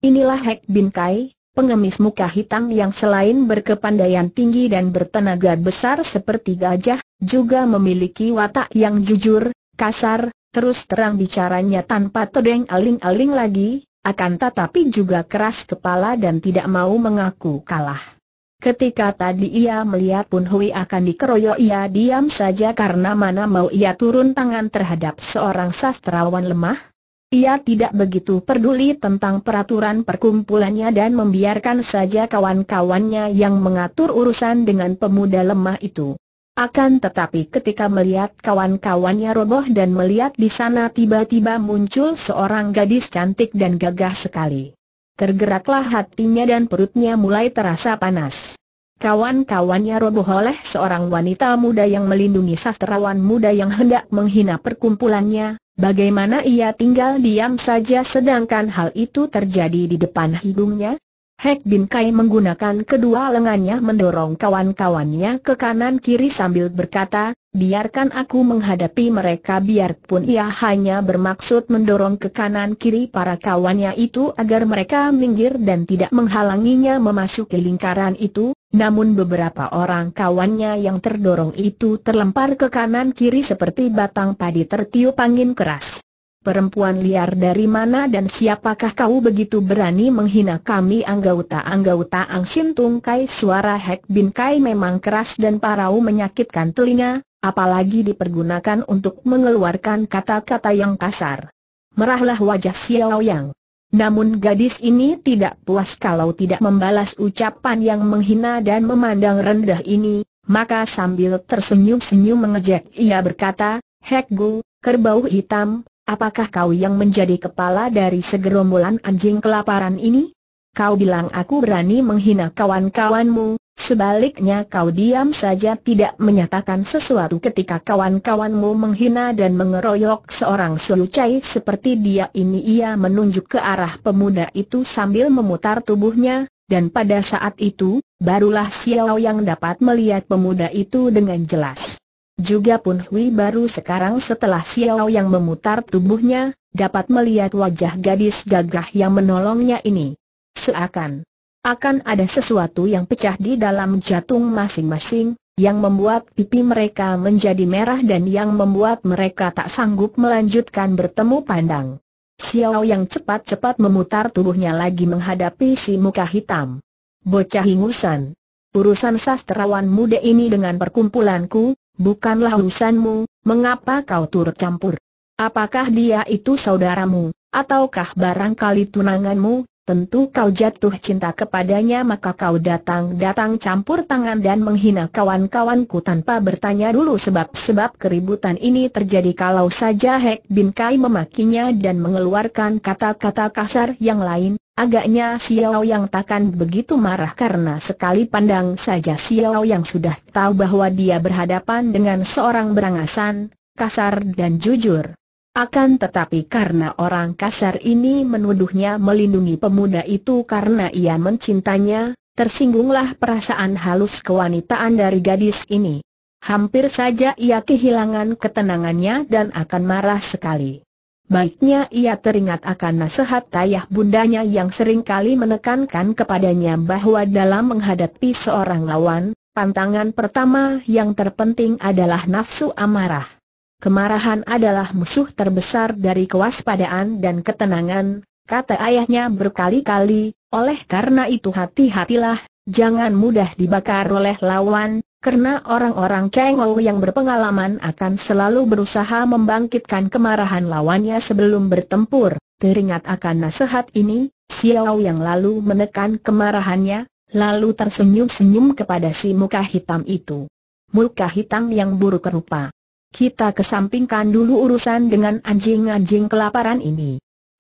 Inilah Hek Bin Kai, pengemis muka hitam yang selain berkepandaian tinggi dan bertenaga besar seperti gajah, juga memiliki watak yang jujur, kasar, terus terang bicaranya tanpa tedeng aling-aling lagi, akan tetapi juga keras kepala dan tidak mau mengaku kalah. Ketika tadi ia melihat Pun Hui akan dikeroyok, ia diam saja karena mana mau ia turun tangan terhadap seorang sastrawan lemah. Ia tidak begitu peduli tentang peraturan perkumpulannya dan membiarkan saja kawan-kawannya yang mengatur urusan dengan pemuda lemah itu. Akan tetapi ketika melihat kawan-kawannya roboh dan melihat di sana tiba-tiba muncul seorang gadis cantik dan gagah sekali, tergeraklah hatinya dan perutnya mulai terasa panas. Kawan-kawannya roboh oleh seorang wanita muda yang melindungi sastrawan muda yang hendak menghina perkumpulannya. Bagaimana ia tinggal diam saja sedangkan hal itu terjadi di depan hidungnya? Hek Bin Kai menggunakan kedua lengannya mendorong kawan-kawannya ke kanan-kiri sambil berkata, biarkan aku menghadapi mereka. Biarpun ia hanya bermaksud mendorong ke kanan-kiri para kawannya itu agar mereka minggir dan tidak menghalanginya memasuki lingkaran itu, namun beberapa orang kawannya yang terdorong itu terlempar ke kanan-kiri seperti batang padi tertiup angin keras. Perempuan liar dari mana dan siapakah kau begitu berani menghina kami anggota-anggota Ang Sintung Kai? Suara Hek Bin Kai memang keras dan parau menyakitkan telinga, apalagi dipergunakan untuk mengeluarkan kata-kata yang kasar. Merahlah wajah Siao Yang. Namun gadis ini tidak puas kalau tidak membalas ucapan yang menghina dan memandang rendah ini, maka sambil tersenyum-senyum mengejek ia berkata, Hek Gu, kerbau hitam, apakah kau yang menjadi kepala dari segerombolan anjing kelaparan ini? Kau bilang aku berani menghina kawan-kawanmu, sebaliknya kau diam saja tidak menyatakan sesuatu ketika kawan-kawanmu menghina dan mengeroyok seorang selucai seperti dia ini. Ia menunjuk ke arah pemuda itu sambil memutar tubuhnya, dan pada saat itu, barulah Siao Yang dapat melihat pemuda itu dengan jelas. Juga Pun Hui baru sekarang setelah Siao Yang memutar tubuhnya, dapat melihat wajah gadis gagah yang menolongnya ini. Seakan-akan ada sesuatu yang pecah di dalam jantung masing-masing, yang membuat pipi mereka menjadi merah dan yang membuat mereka tak sanggup melanjutkan bertemu pandang. Siao Yang cepat-cepat memutar tubuhnya lagi menghadapi si muka hitam. Bocah ingusan. Urusan sastrawan muda ini dengan perkumpulanku, bukanlah urusanmu. Mengapa kau turut campur? Apakah dia itu saudaramu, ataukah barangkali tunanganmu? Tentu kau jatuh cinta kepadanya, maka kau datang-datang campur tangan dan menghina kawan-kawanku tanpa bertanya dulu sebab-sebab keributan ini terjadi. Kalau saja Hek Bin Kai memakinya dan mengeluarkan kata-kata kasar yang lain, agaknya Siao Yang takkan begitu marah karena sekali pandang saja Siao Yang sudah tahu bahwa dia berhadapan dengan seorang berangasan, kasar dan jujur. Akan tetapi karena orang kasar ini menuduhnya melindungi pemuda itu karena ia mencintainya, tersinggunglah perasaan halus kewanitaan dari gadis ini. Hampir saja ia kehilangan ketenangannya dan akan marah sekali. Baiknya ia teringat akan nasihat ayah bundanya yang seringkali menekankan kepadanya bahwa dalam menghadapi seorang lawan, pantangan pertama yang terpenting adalah nafsu amarah. Kemarahan adalah musuh terbesar dari kewaspadaan dan ketenangan, kata ayahnya berkali-kali. Oleh karena itu hati-hatilah, jangan mudah dibakar oleh lawan, karena orang-orang cengol yang berpengalaman akan selalu berusaha membangkitkan kemarahan lawannya sebelum bertempur. Teringat akan nasihat ini, Siao Yang lalu menekan kemarahannya, lalu tersenyum-senyum kepada si muka hitam itu. muka hitam yang buruk rupa. Kita kesampingkan dulu urusan dengan anjing-anjing kelaparan ini.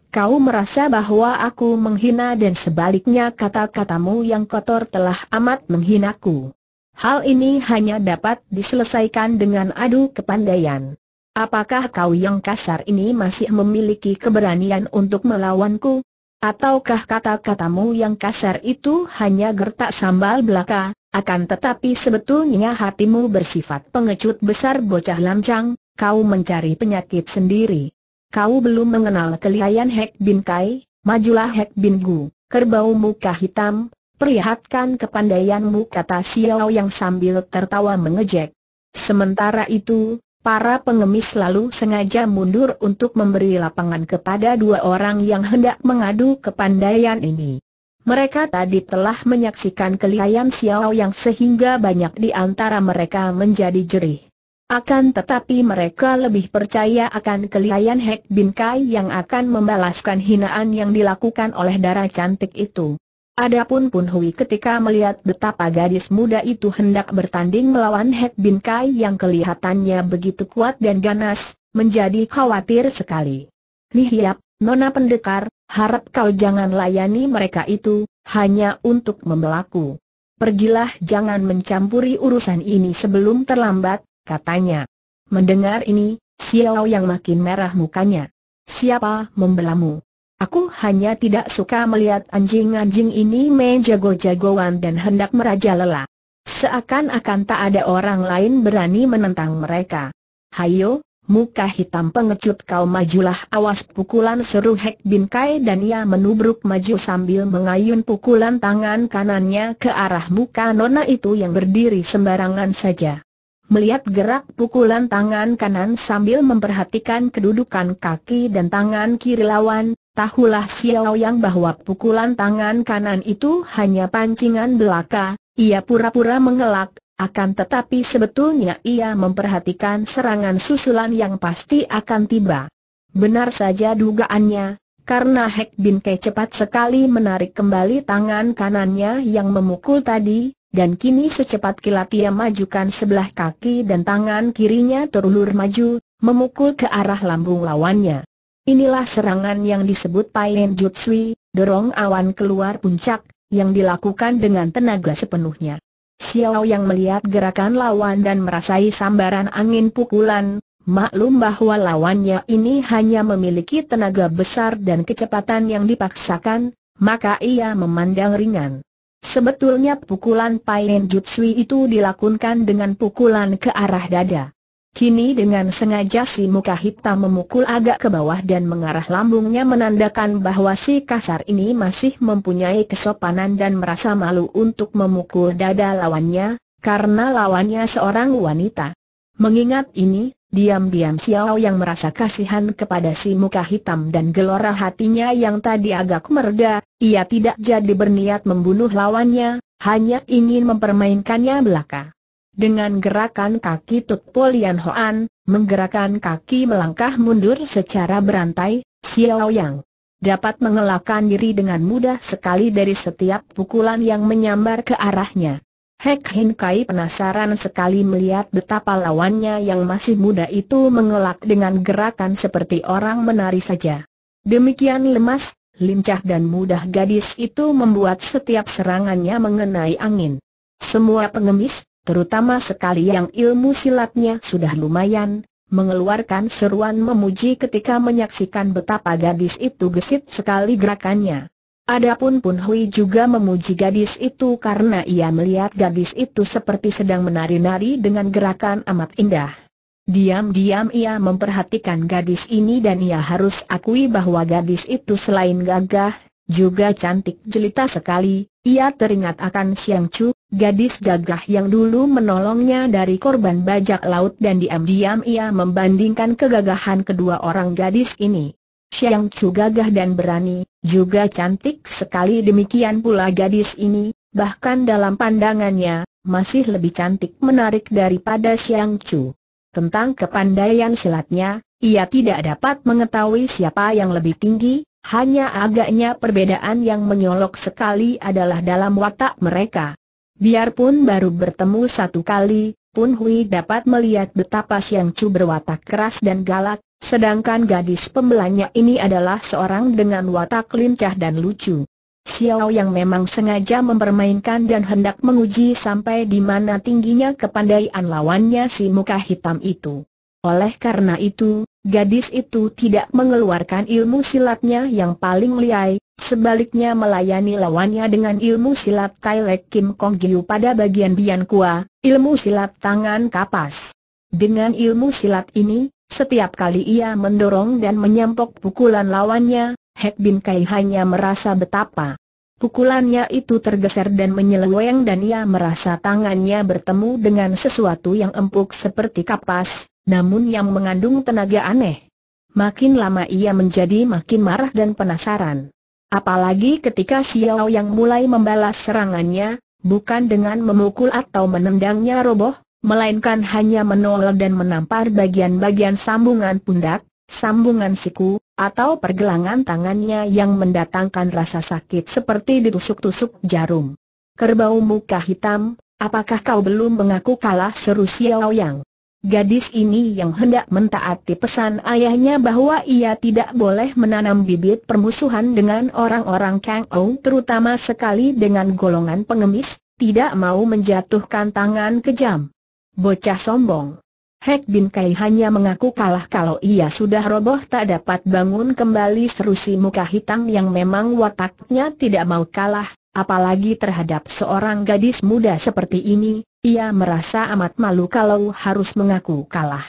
Kau merasa bahwa aku menghina dan sebaliknya kata-katamu yang kotor telah amat menghinaku. Hal ini hanya dapat diselesaikan dengan adu kepandaian. Apakah kau yang kasar ini masih memiliki keberanian untuk melawanku? Ataukah kata-katamu yang kasar itu hanya gertak sambal belaka? Akan tetapi sebetulnya hatimu bersifat pengecut besar bocah lancang, kau mencari penyakit sendiri. Kau belum mengenal kelihayan Hek Bin Kai, majulah Hek Bin Gu, kerbau muka hitam, perlihatkan kepandaianmu, kata Siao Yang sambil tertawa mengejek. Sementara itu, para pengemis lalu sengaja mundur untuk memberi lapangan kepada dua orang yang hendak mengadu kepandaian ini. Mereka tadi telah menyaksikan kelihayan Siao Yang sehingga banyak di antara mereka menjadi jerih. Akan tetapi mereka lebih percaya akan kelihayan Hek Bin Kai yang akan membalaskan hinaan yang dilakukan oleh darah cantik itu. Adapun Pun Hui ketika melihat betapa gadis muda itu hendak bertanding melawan Hek Bin Kai yang kelihatannya begitu kuat dan ganas, menjadi khawatir sekali. Lihat, Nona Pendekar, harap kau jangan layani mereka itu, hanya untuk membelaku. Pergilah, jangan mencampuri urusan ini sebelum terlambat, katanya. Mendengar ini, Siao Yang makin merah mukanya. Siapa membelamu? Aku hanya tidak suka melihat anjing-anjing ini main jago-jagoan dan hendak merajalela. Seakan-akan tak ada orang lain berani menentang mereka. Hayo, muka hitam pengecut kau, majulah, awas pukulan, seru Hek Bin Kai, dan ia menubruk maju sambil mengayun pukulan tangan kanannya ke arah muka nona itu yang berdiri sembarangan saja. Melihat gerak pukulan tangan kanan sambil memperhatikan kedudukan kaki dan tangan kiri lawan, tahulah Siao Yang bahwa pukulan tangan kanan itu hanya pancingan belaka. Ia pura-pura mengelak, akan tetapi sebetulnya ia memperhatikan serangan susulan yang pasti akan tiba. Benar saja dugaannya, karena Hek Bin Kai cepat sekali menarik kembali tangan kanannya yang memukul tadi. Dan kini secepat kilat ia majukan sebelah kaki dan tangan kirinya terulur maju, memukul ke arah lambung lawannya. Inilah serangan yang disebut Paien Jutsui, dorong awan keluar puncak, yang dilakukan dengan tenaga sepenuhnya. Siao Yang melihat gerakan lawan dan merasai sambaran angin pukulan, maklum bahwa lawannya ini hanya memiliki tenaga besar dan kecepatan yang dipaksakan, maka ia memandang ringan. Sebetulnya pukulan Paien Jutsui itu dilakukan dengan pukulan ke arah dada. Kini dengan sengaja si muka hitam memukul agak ke bawah dan mengarah lambungnya, menandakan bahwa si kasar ini masih mempunyai kesopanan dan merasa malu untuk memukul dada lawannya, karena lawannya seorang wanita. Mengingat ini, diam-diam Siao Yang merasa kasihan kepada si muka hitam dan gelora hatinya yang tadi agak mereda. Ia tidak jadi berniat membunuh lawannya, hanya ingin mempermainkannya belaka. Dengan gerakan kaki Tut Polian Hoan, menggerakkan kaki melangkah mundur secara berantai, Siao Yang dapat mengelakkan diri dengan mudah sekali dari setiap pukulan yang menyambar ke arahnya. Hek Bin Kai penasaran sekali melihat betapa lawannya yang masih muda itu mengelak dengan gerakan seperti orang menari saja. Demikian lemas, lincah dan mudah gadis itu membuat setiap serangannya mengenai angin. Semua pengemis, terutama sekali yang ilmu silatnya sudah lumayan, mengeluarkan seruan memuji ketika menyaksikan betapa gadis itu gesit sekali gerakannya. Adapun Pun Hui juga memuji gadis itu karena ia melihat gadis itu seperti sedang menari-nari dengan gerakan amat indah. Diam-diam ia memperhatikan gadis ini dan ia harus akui bahwa gadis itu selain gagah, juga cantik jelita sekali. Ia teringat akan Siang Chu, gadis gagah yang dulu menolongnya dari korban bajak laut, dan diam-diam ia membandingkan kegagahan kedua orang gadis ini. Siang Chu gagah dan berani, juga cantik sekali, demikian pula gadis ini, bahkan dalam pandangannya, masih lebih cantik menarik daripada Siang Chu. Tentang kepandaian silatnya, ia tidak dapat mengetahui siapa yang lebih tinggi, hanya agaknya perbedaan yang menyolok sekali adalah dalam watak mereka. Biarpun baru bertemu satu kali, Pun Hui dapat melihat betapa Siang Chu berwatak keras dan galak, sedangkan gadis pembelanya ini adalah seorang dengan watak lincah dan lucu. Siao Yang memang sengaja mempermainkan dan hendak menguji sampai di mana tingginya kepandaian lawannya si muka hitam itu. Oleh karena itu, gadis itu tidak mengeluarkan ilmu silatnya yang paling lihai, sebaliknya melayani lawannya dengan ilmu silat Tai Lek Kim Kong Jiu pada bagian Bian Kua, ilmu silat tangan kapas. Dengan ilmu silat ini, setiap kali ia mendorong dan menyampok pukulan lawannya, Hek Bin Kai hanya merasa betapa pukulannya itu tergeser dan menyeleweng dan ia merasa tangannya bertemu dengan sesuatu yang empuk seperti kapas, namun yang mengandung tenaga aneh. Makin lama ia menjadi makin marah dan penasaran. Apalagi ketika Siao Yang mulai membalas serangannya, bukan dengan memukul atau menendangnya roboh, melainkan hanya menolak dan menampar bagian-bagian sambungan pundak, sambungan siku, atau pergelangan tangannya yang mendatangkan rasa sakit seperti ditusuk-tusuk jarum. Kerbau muka hitam, apakah kau belum mengaku kalah? Seru Siao Yang. Gadis ini yang hendak mentaati pesan ayahnya bahwa ia tidak boleh menanam bibit permusuhan dengan orang-orang Kang Ou, terutama sekali dengan golongan pengemis, tidak mau menjatuhkan tangan kejam. Bocah sombong. Hek Bin Kai hanya mengaku kalah kalau ia sudah roboh tak dapat bangun kembali, seru si muka hitam yang memang wataknya tidak mau kalah, apalagi terhadap seorang gadis muda seperti ini, ia merasa amat malu kalau harus mengaku kalah.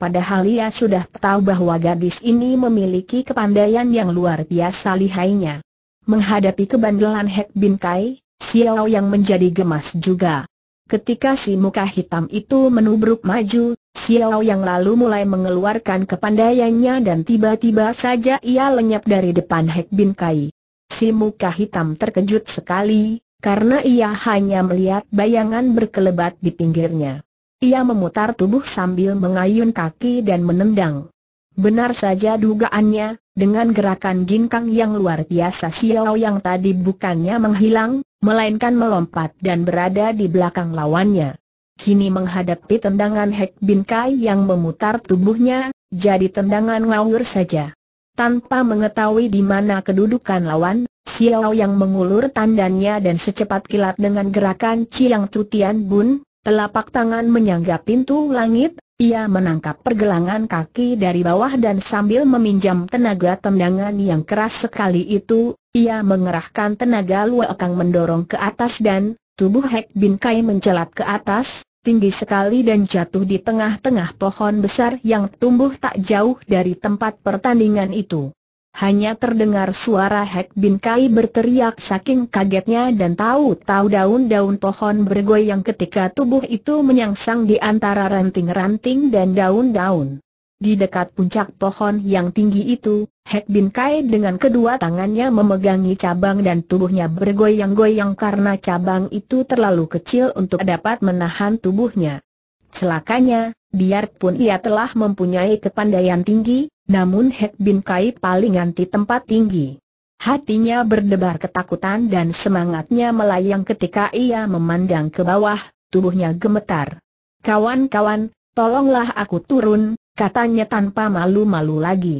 Padahal ia sudah tahu bahwa gadis ini memiliki kepandaian yang luar biasa lihainya. Menghadapi kebandelan Hek Bin Kai, Siao Yang menjadi gemas juga. Ketika si muka hitam itu menubruk maju, Siao Yang lalu mulai mengeluarkan kepandaiannya dan tiba-tiba saja ia lenyap dari depan Hek Bin Kai. Si muka hitam terkejut sekali, karena ia hanya melihat bayangan berkelebat di pinggirnya. Ia memutar tubuh sambil mengayun kaki dan menendang. Benar saja dugaannya, dengan gerakan ginkang yang luar biasa Siao Yang tadi bukannya menghilang, melainkan melompat dan berada di belakang lawannya. Kini menghadapi tendangan Hek Bin Kai yang memutar tubuhnya, jadi tendangan ngawur saja. Tanpa mengetahui di mana kedudukan lawan, Siao Yang mengulur tandannya dan secepat kilat dengan gerakan Ciang Cutian Bun, telapak tangan menyanggap pintu langit, ia menangkap pergelangan kaki dari bawah dan sambil meminjam tenaga tendangan yang keras sekali itu, ia mengerahkan tenaga luakang mendorong ke atas dan tubuh Hek Bin Kai mencelat ke atas, tinggi sekali dan jatuh di tengah-tengah pohon besar yang tumbuh tak jauh dari tempat pertandingan itu. Hanya terdengar suara Hek Bin Kai berteriak saking kagetnya dan tahu-tahu daun-daun pohon bergoyang ketika tubuh itu menyangsang di antara ranting-ranting dan daun-daun. Di dekat puncak pohon yang tinggi itu, Hek Bin Kai dengan kedua tangannya memegangi cabang dan tubuhnya bergoyang-goyang karena cabang itu terlalu kecil untuk dapat menahan tubuhnya. Celakanya, biarpun ia telah mempunyai kepandaian tinggi, namun Hek Bin Kai paling anti tempat tinggi. Hatinya berdebar ketakutan dan semangatnya melayang ketika ia memandang ke bawah, tubuhnya gemetar. "Kawan-kawan, tolonglah aku turun," katanya tanpa malu-malu lagi.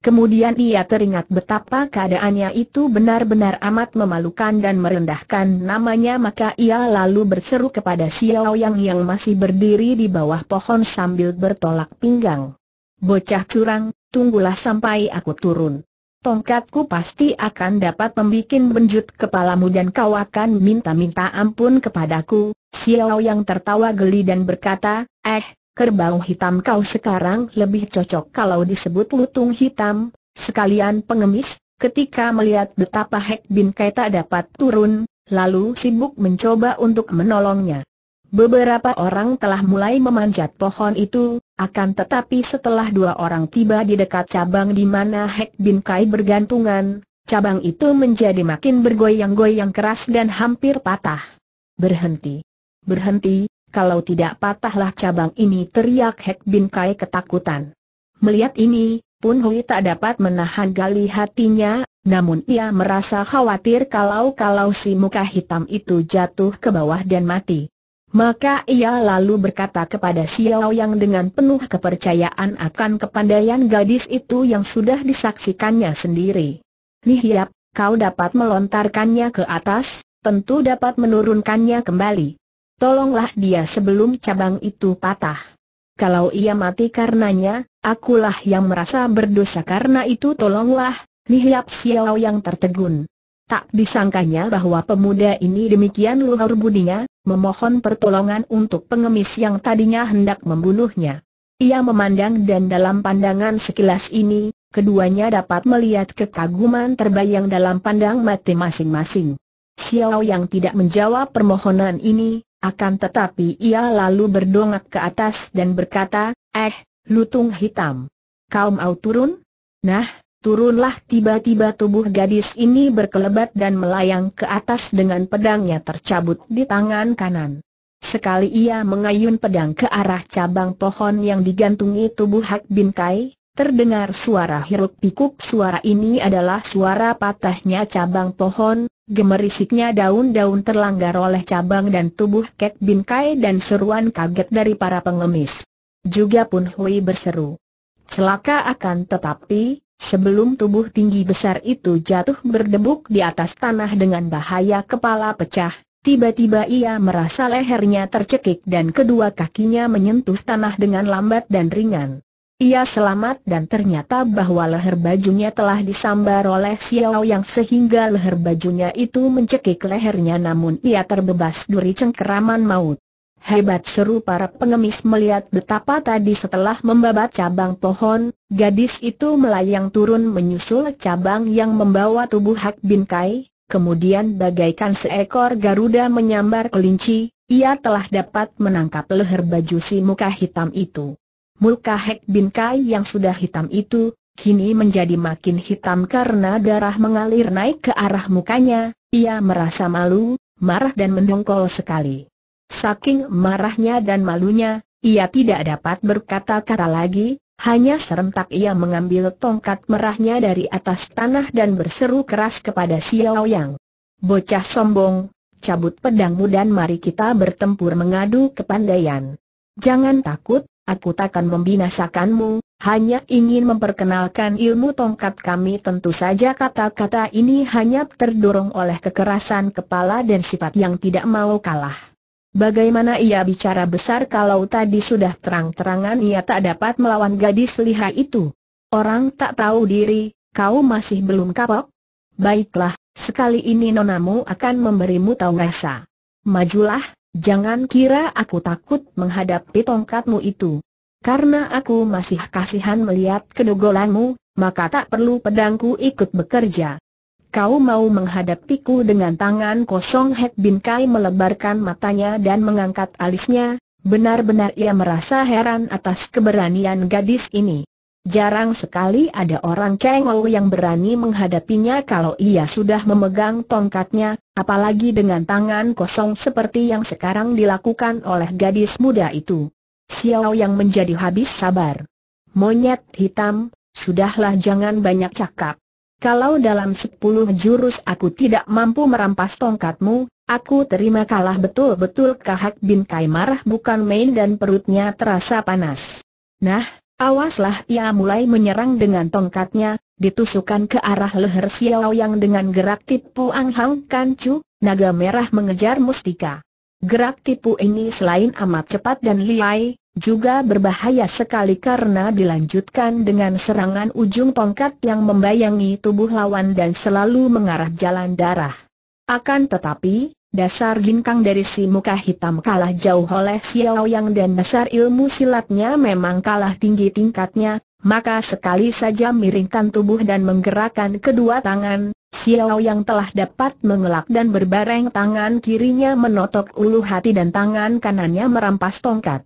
Kemudian ia teringat betapa keadaannya itu benar-benar amat memalukan dan merendahkan namanya, maka ia lalu berseru kepada Siao yang masih berdiri di bawah pohon sambil bertolak pinggang. "Bocah curang, tunggulah sampai aku turun. Tongkatku pasti akan dapat membikin benjut kepalamu dan kau akan minta-minta ampun kepadaku." Siao Yang tertawa geli dan berkata, "Kerbau hitam, kau sekarang lebih cocok kalau disebut lutung hitam, sekalian pengemis." Ketika melihat betapa Hek Bin Kai tak dapat turun, lalu sibuk mencoba untuk menolongnya. Beberapa orang telah mulai memanjat pohon itu, akan tetapi setelah dua orang tiba di dekat cabang di mana Hek Bin Kai bergantungan, cabang itu menjadi makin bergoyang-goyang keras dan hampir patah. "Berhenti! Berhenti! Kalau tidak patahlah cabang ini!" teriak Hek Bin Kai ketakutan. Melihat ini, Pun Hui tak dapat menahan gali hatinya, namun ia merasa khawatir kalau si muka hitam itu jatuh ke bawah dan mati. Maka ia lalu berkata kepada Siao Yang dengan penuh kepercayaan akan kepandaian gadis itu yang sudah disaksikannya sendiri. "Nihiap, kau dapat melontarkannya ke atas, tentu dapat menurunkannya kembali. Tolonglah dia sebelum cabang itu patah. Kalau ia mati karenanya, akulah yang merasa berdosa karena itu. Tolonglah." Nihiap Siao Yang tertegun. Tak disangkanya bahwa pemuda ini demikian luhur budinya, memohon pertolongan untuk pengemis yang tadinya hendak membunuhnya. Ia memandang dan dalam pandangan sekilas ini, keduanya dapat melihat kekaguman terbayang dalam pandang mata masing-masing. Siao Yang tidak menjawab permohonan ini, akan tetapi ia lalu berdongak ke atas dan berkata, lutung hitam, kau mau turun? Nah, turunlah." Tiba-tiba tubuh gadis ini berkelebat dan melayang ke atas dengan pedangnya tercabut di tangan kanan. Sekali ia mengayun pedang ke arah cabang pohon yang digantungi tubuh Hek Bin Kai, terdengar suara hiruk-pikuk. Suara ini adalah suara patahnya cabang pohon, gemerisiknya daun-daun terlanggar oleh cabang dan tubuh Hek Bin Kai dan seruan kaget dari para pengemis. Juga Pun Hui berseru, "Celaka!" Akan tetapi, sebelum tubuh tinggi besar itu jatuh berdebuk di atas tanah dengan bahaya kepala pecah, tiba-tiba ia merasa lehernya tercekik dan kedua kakinya menyentuh tanah dengan lambat dan ringan. Ia selamat dan ternyata bahwa leher bajunya telah disambar oleh Siao Yang sehingga leher bajunya itu mencekik lehernya, namun ia terbebas dari cengkeraman maut. "Hebat!" seru para pengemis melihat betapa tadi setelah membabat cabang pohon, gadis itu melayang turun menyusul cabang yang membawa tubuh Hek Bin Kai, kemudian bagaikan seekor garuda menyambar kelinci, ia telah dapat menangkap leher baju si muka hitam itu. Muka Hek Bin Kai yang sudah hitam itu, kini menjadi makin hitam karena darah mengalir naik ke arah mukanya. Ia merasa malu, marah dan mendongkol sekali. Saking marahnya dan malunya, ia tidak dapat berkata-kata lagi, hanya serentak ia mengambil tongkat merahnya dari atas tanah dan berseru keras kepada Siao Yang, "Bocah sombong, cabut pedangmu dan mari kita bertempur mengadu kepandaian. Jangan takut, aku takkan membinasakanmu, hanya ingin memperkenalkan ilmu tongkat kami." Tentu saja kata-kata ini hanya terdorong oleh kekerasan kepala dan sifat yang tidak mau kalah. Bagaimana ia bicara besar kalau tadi sudah terang-terangan ia tak dapat melawan gadis lihai itu? "Orang tak tahu diri, kau masih belum kapok? Baiklah, sekali ini nonamu akan memberimu tahu rasa. Majulah, jangan kira aku takut menghadapi tongkatmu itu. Karena aku masih kasihan melihat kedogolanmu, maka tak perlu pedangku ikut bekerja. Kau mau menghadapiku dengan tangan kosong?" Hek Bin Kai melebarkan matanya dan mengangkat alisnya, benar-benar ia merasa heran atas keberanian gadis ini. Jarang sekali ada orang kengol yang berani menghadapinya kalau ia sudah memegang tongkatnya, apalagi dengan tangan kosong seperti yang sekarang dilakukan oleh gadis muda itu. Siao Yang menjadi habis sabar. "Monyet hitam, sudahlah jangan banyak cakap. Kalau dalam 10 jurus aku tidak mampu merampas tongkatmu, aku terima kalah betul-betul." Hek Bin Kai marah bukan main dan perutnya terasa panas. Nah, awaslah! Ia mulai menyerang dengan tongkatnya, ditusukan ke arah leher Siao Yang dengan gerak tipu Anghang Kancu, naga merah mengejar mustika. Gerak tipu ini selain amat cepat dan lihai, juga berbahaya sekali karena dilanjutkan dengan serangan ujung tongkat yang membayangi tubuh lawan dan selalu mengarah jalan darah. Akan tetapi, dasar ginkang dari si muka hitam kalah jauh oleh Siao Yang dan dasar ilmu silatnya memang kalah tinggi tingkatnya, maka sekali saja miringkan tubuh dan menggerakkan kedua tangan, Siao Yang telah dapat mengelak dan berbareng tangan kirinya menotok ulu hati dan tangan kanannya merampas tongkat.